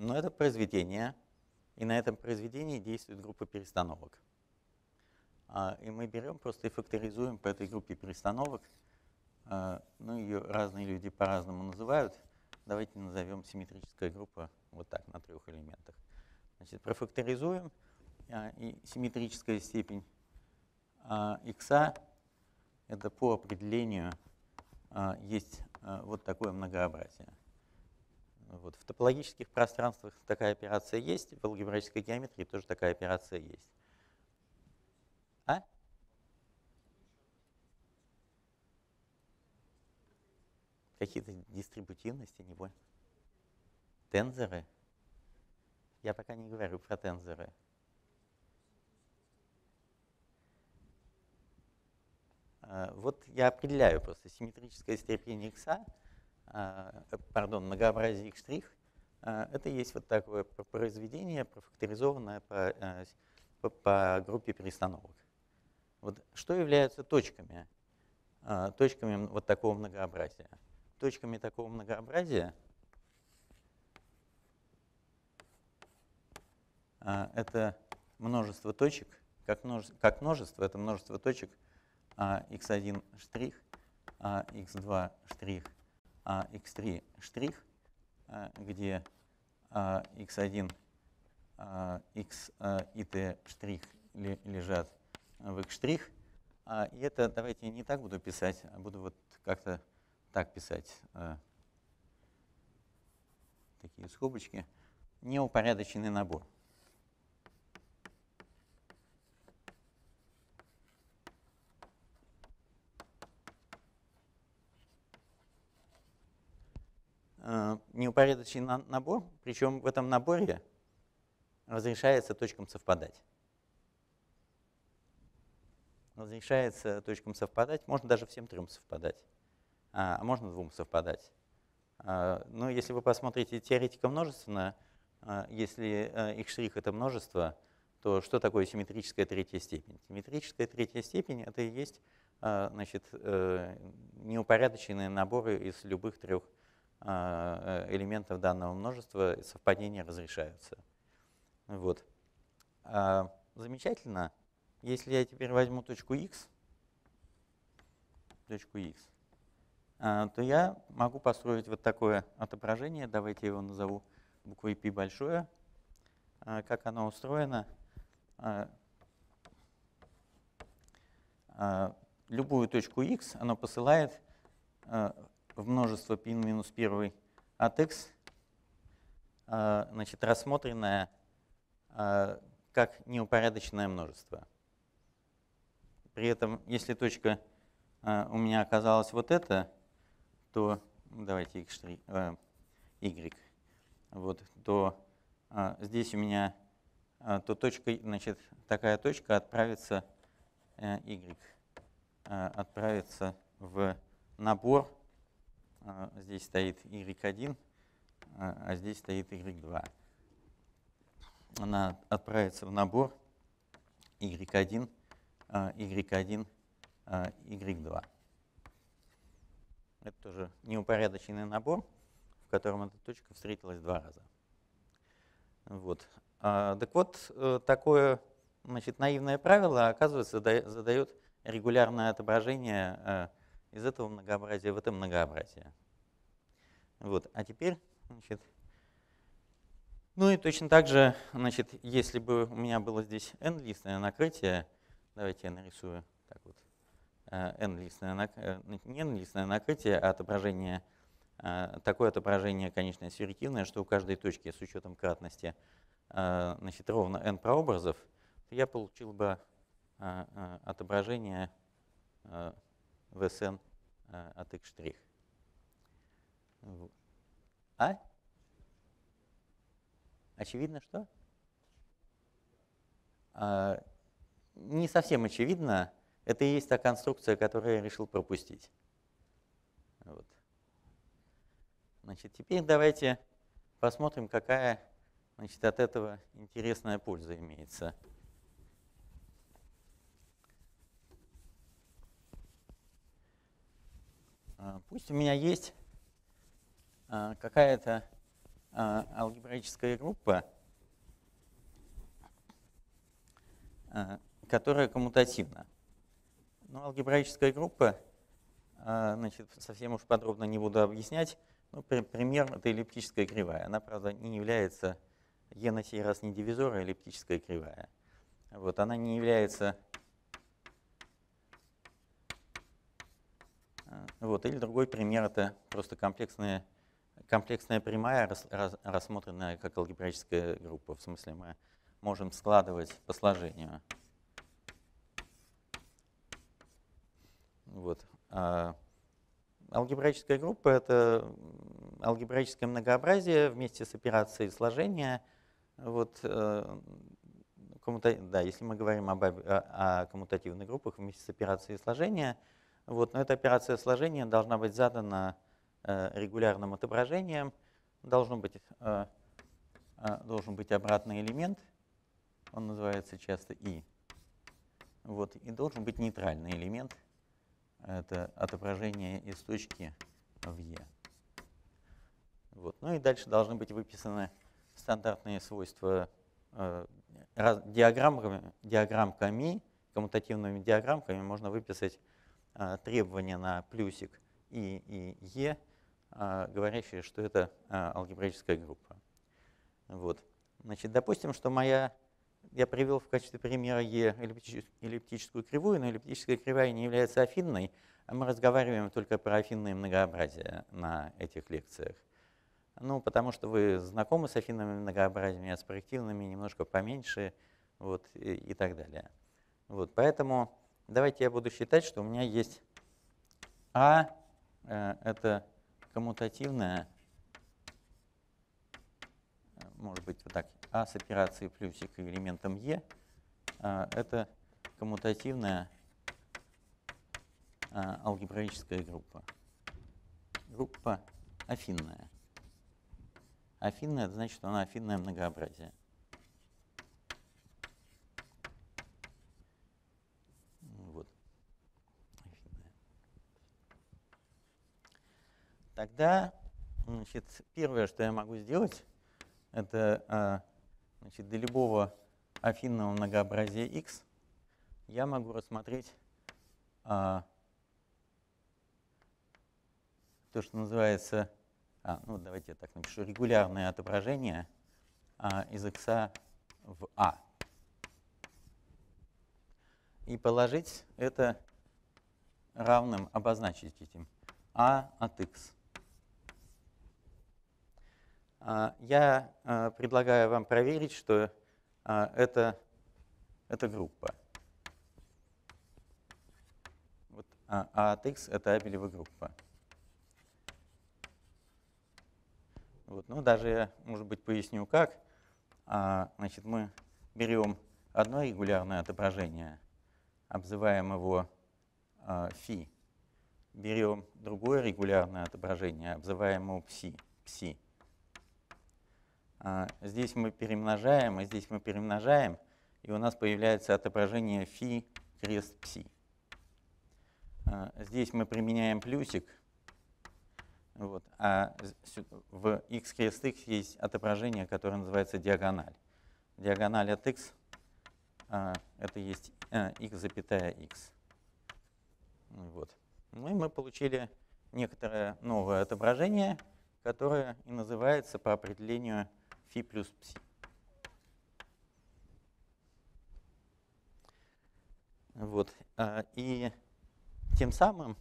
Но это произведение, и на этом произведении действует группа перестановок. И мы берем просто и факторизуем по этой группе перестановок. Ну, ее разные люди по-разному называют. Давайте назовем симметрическая группа вот так, на трех элементах. Значит, профакторизуем, и симметрическая степень х, это по определению есть вот такое многообразие. Вот. В топологических пространствах такая операция есть, в алгебраической геометрии тоже такая операция есть. А? Какие-то дистрибутивности, не больше. Тензоры? Я пока не говорю про тензоры. Вот я определяю просто симметрическая степень х, многообразие х', это есть вот такое произведение, профакторизованное по группе перестановок. Вот что являются точками? Точками вот такого многообразия. Точками такого многообразия это множество точек, это множество точек x1 штрих, x2 штрих, x3 штрих, где x1, x и t штрих лежат в x штрих. И это, давайте я не так буду писать, а буду вот как-то так писать, такие скобочки, неупорядоченный набор. Неупорядоченный набор, причем в этом наборе разрешается точкам совпадать. Разрешается точкам совпадать, можно даже всем трем совпадать, а можно двум совпадать. Но если вы посмотрите теоретика множественно, если х' это множество, то что такое симметрическая третья степень? Симметрическая третья степень — это и есть, значит, неупорядоченные наборы из любых трех элементов данного множества, совпадения разрешаются. Вот. Замечательно. Если я теперь возьму точку x, то я могу построить вот такое отображение, давайте я его назову буквой π большое. Как оно устроено? Любую точку x оно посылает в множество π-1 от x, значит, рассмотренное как неупорядоченное множество. При этом, если точка у меня оказалась вот эта, то давайте y, вот, то здесь у меня то точка, значит, такая точка отправится, y отправится в набор. Здесь стоит y1, а здесь стоит y2. Она отправится в набор y1, y1, y2. Это тоже неупорядоченный набор, в котором эта точка встретилась два раза. Вот. Так вот, такое, значит, наивное правило, оказывается, задает регулярное отображение из этого многообразия в это многообразие. Вот. А теперь, значит, ну и точно так же, значит, если бы у меня было здесь n-листное накрытие, давайте я нарисую так вот, не n-листное накрытие, а отображение, такое отображение, конечно, сверхъединое, что у каждой точки с учетом кратности, значит, ровно n прообразов, то я получил бы отображение Vsn от x'. А? Очевидно, что? Не совсем очевидно. Это и есть та конструкция, которую я решил пропустить. Вот. Значит, теперь давайте посмотрим, какая, значит, от этого интересная польза имеется. Пусть у меня есть какая-то алгебраическая группа, которая коммутативна. Но алгебраическая группа, значит, совсем уж подробно не буду объяснять. Ну, пример — это эллиптическая кривая. Она, правда, не является, e на сей раз не дивизор, а эллиптическая кривая. Вот, она не является… Вот, или другой пример — это просто комплексная прямая, рассмотренная как алгебраическая группа. В смысле, мы можем складывать по сложению. Вот. Алгебраическая группа — это алгебраическое многообразие вместе с операцией сложения. Вот, да, если мы говорим о коммутативных группах вместе с операцией сложения, Вот, но эта операция сложения должна быть задана регулярным отображением. Должен быть обратный элемент, он называется часто i. Вот, и должен быть нейтральный элемент, это отображение из точки в e. Вот, ну и дальше должны быть выписаны стандартные свойства диаграммками, коммутативными диаграммками можно выписать требования на плюсик i и e, говорящие, что это алгебраическая группа. Вот. Значит, допустим, что я привел в качестве примера e эллиптическую кривую, но эллиптическая кривая не является афинной, а мы разговариваем только про афинные многообразия на этих лекциях. Ну, потому что вы знакомы с афинными многообразиями, а с проективными немножко поменьше, вот, и так далее. Вот, поэтому давайте я буду считать, что у меня есть А, это коммутативная, может быть, вот так, А с операцией плюсик и элементом Е, это коммутативная алгебраическая группа. Группа афинная. Афинная — это значит, что она афинное многообразие. Вот. Афинная. Тогда, значит, первое, что я могу сделать, это, значит, для любого афинного многообразия x я могу рассмотреть то, что называется, ну давайте я так напишу, регулярное отображение из x в А. И положить это равным, обозначить этим А от x. Я предлагаю вам проверить, что это группа. Вот А от x — это Абелева группа. Вот, ну, даже я, может быть, поясню, как. Значит, мы берем одно регулярное отображение, обзываем его фи, берем другое регулярное отображение, обзываем его пси. Здесь мы перемножаем, и здесь мы перемножаем, и у нас появляется отображение фи крест пси. Здесь мы применяем плюсик, вот, а в x крест x есть отображение, которое называется диагональ. Диагональ от x это есть x,x. Вот. Ну и мы получили некоторое новое отображение, которое и называется по определению фи плюс пси. Вот. И тем самым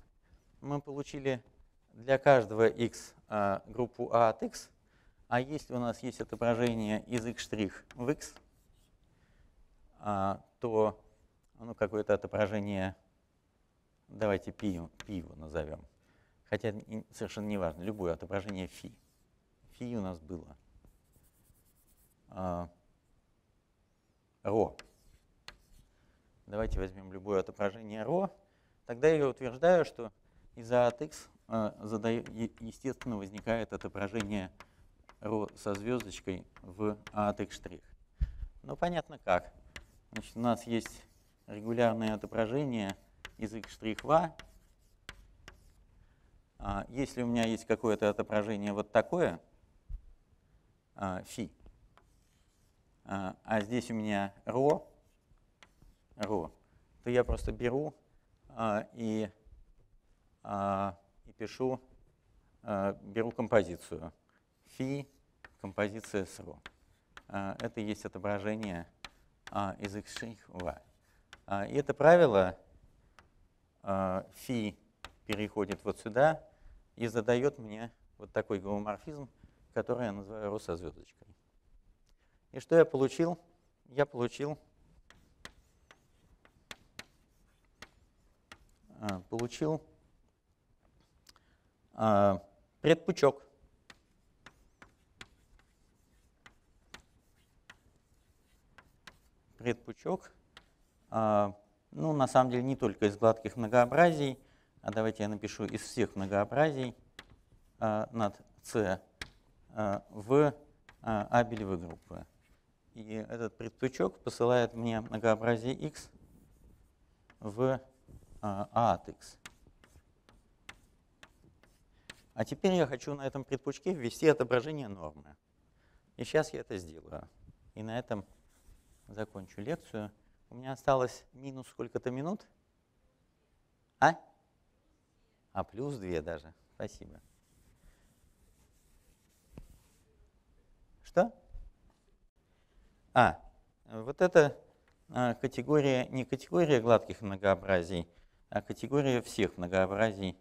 мы получили для каждого x группу А от x, а если у нас есть отображение из x' в x, то, ну, какое-то отображение, давайте π его назовем, хотя совершенно не важно, любое отображение φ. Φ у нас было. Ρ. Давайте возьмем любое отображение ρ. Тогда я утверждаю, что из А от x естественно возникает отображение ρ со звездочкой в А от x'. Ну, понятно как. Значит, у нас есть регулярное отображение из x' в А. Если у меня есть какое-то отображение вот такое, фи, а здесь у меня ρ, то я просто беру и пишу, беру композицию. Фи, композиция с ρ. Это есть отображение из x' в А. И это правило фи переходит вот сюда и задает мне вот такой гомоморфизм, который я называю ρ со звездочкой. И что я получил? Я получил предпучок. Предпучок, ну, на самом деле, не только из гладких многообразий, А давайте я напишу из всех многообразий над С в абелевые группы. И этот предтучок посылает мне многообразие x в А от x. А теперь я хочу на этом предпучке ввести отображение нормы. И сейчас я это сделаю. И на этом закончу лекцию. У меня осталось минус сколько-то минут? А плюс 2 даже. Спасибо. Что? Вот это категория, не категория гладких многообразий, а категория всех многообразий.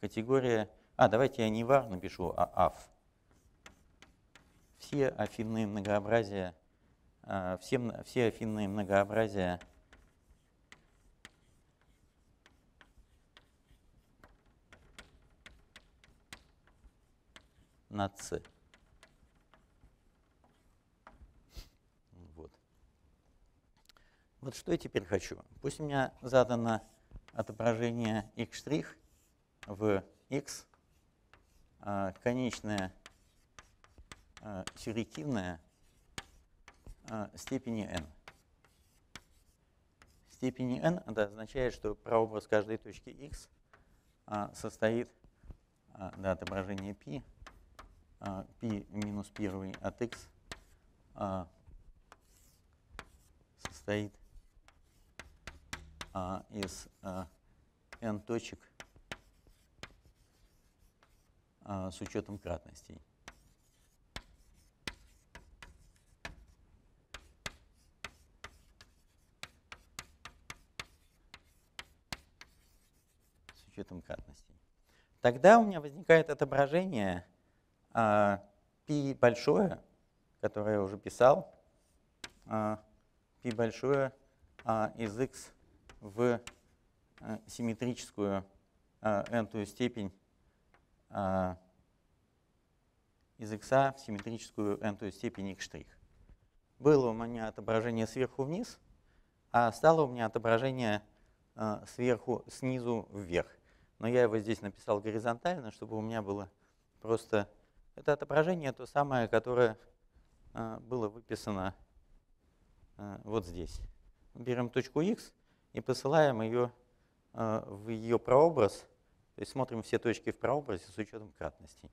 Категория... давайте я не var напишу, а аф. Все афинные многообразия, все афинные многообразия на С. Вот. Вот что я теперь хочу. Пусть у меня задано отображение x' в x, конечное сюрреактивное степени n. Степени n это означает, что прообраз каждой точки x состоит до отображения π, π минус 1 от x состоит из n точек с учетом кратностей. С учетом кратностей. Тогда у меня возникает отображение π большое, которое я уже писал, π большое из x в симметрическую n-тую степень из x в симметрическую n-тую степень x'. Было у меня отображение сверху вниз, а стало у меня отображение сверху снизу вверх. Но я его здесь написал горизонтально, чтобы у меня было просто... Это отображение то самое, которое было выписано вот здесь. Берем точку x и посылаем ее в ее прообраз. То есть смотрим все точки в прообразе с учетом кратностей.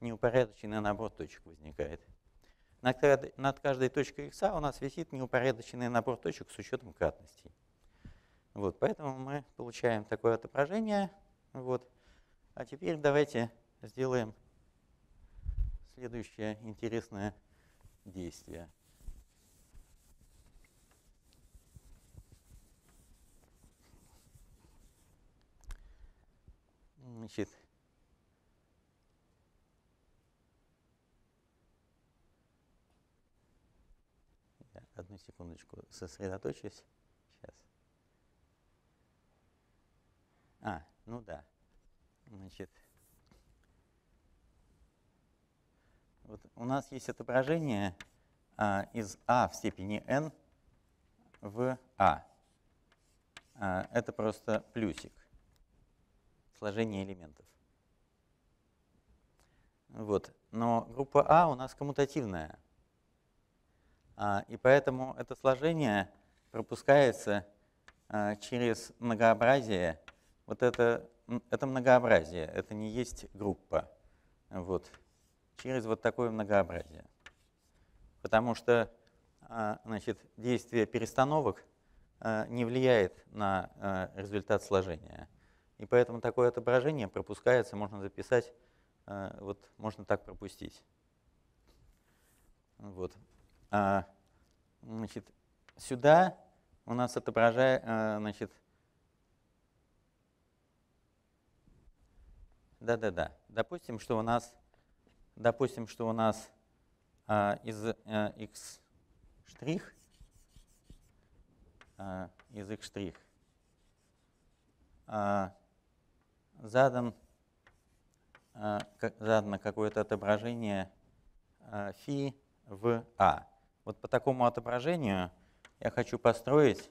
Неупорядоченный набор точек возникает. Над каждой точкой x у нас висит неупорядоченный набор точек с учетом кратностей. Вот, поэтому мы получаем такое отображение. Вот. А теперь давайте сделаем следующее интересное действие. Значит, я одну секундочку сосредоточусь. Сейчас. Ну да. Значит, вот у нас есть отображение из А в степени n в А. Это просто плюсик. Сложение элементов. Вот. Но группа А у нас коммутативная. И поэтому это сложение пропускается через многообразие. Вот это многообразие, это не есть группа. Вот. Через вот такое многообразие. Потому что действие перестановок не влияет на результат сложения. И поэтому такое отображение пропускается, можно записать, вот можно так пропустить. Вот. Значит, сюда у нас отображает, допустим, что у нас, из x' задано какое-то отображение φ в А. Вот по такому отображению я хочу построить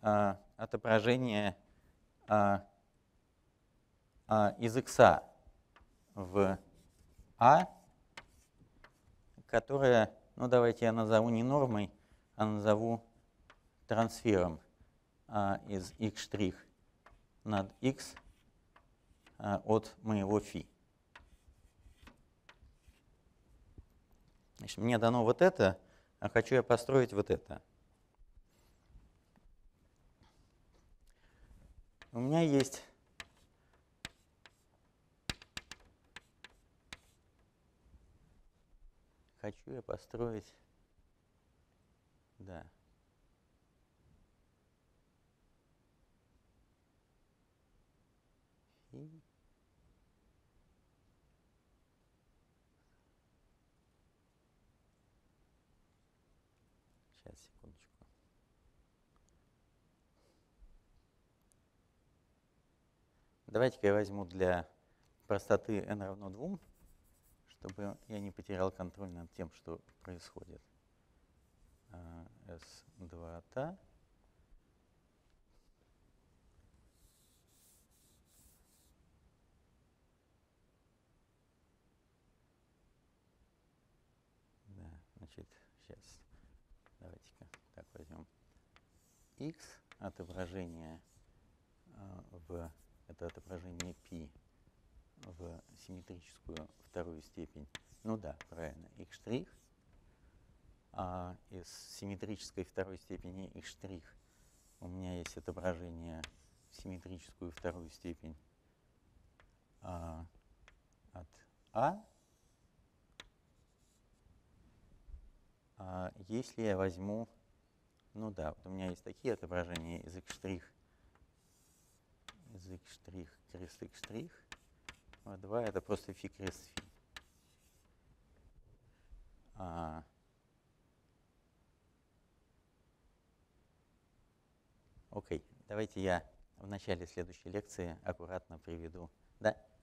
отображение из х в А, которая, ну давайте я назову не нормой, а назову трансфером из х' над х от моего φ. Значит, мне дано вот это, а хочу я построить вот это. У меня есть хочу я построить, да. Сейчас, секундочку. Давайте-ка я возьму для простоты n равно 2, чтобы я не потерял контроль над тем, что происходит. S2t. Сейчас, давайте-ка так возьмем x, отображение в это отображение π в симметрическую вторую степень. Ну да, правильно, x', а из симметрической второй степени x' у меня есть отображение в симметрическую вторую степень от А. Если я возьму, ну да, вот у меня есть такие отображения из x' в 2, это просто φ крест φ. Окей, давайте я в начале следующей лекции аккуратно приведу, да?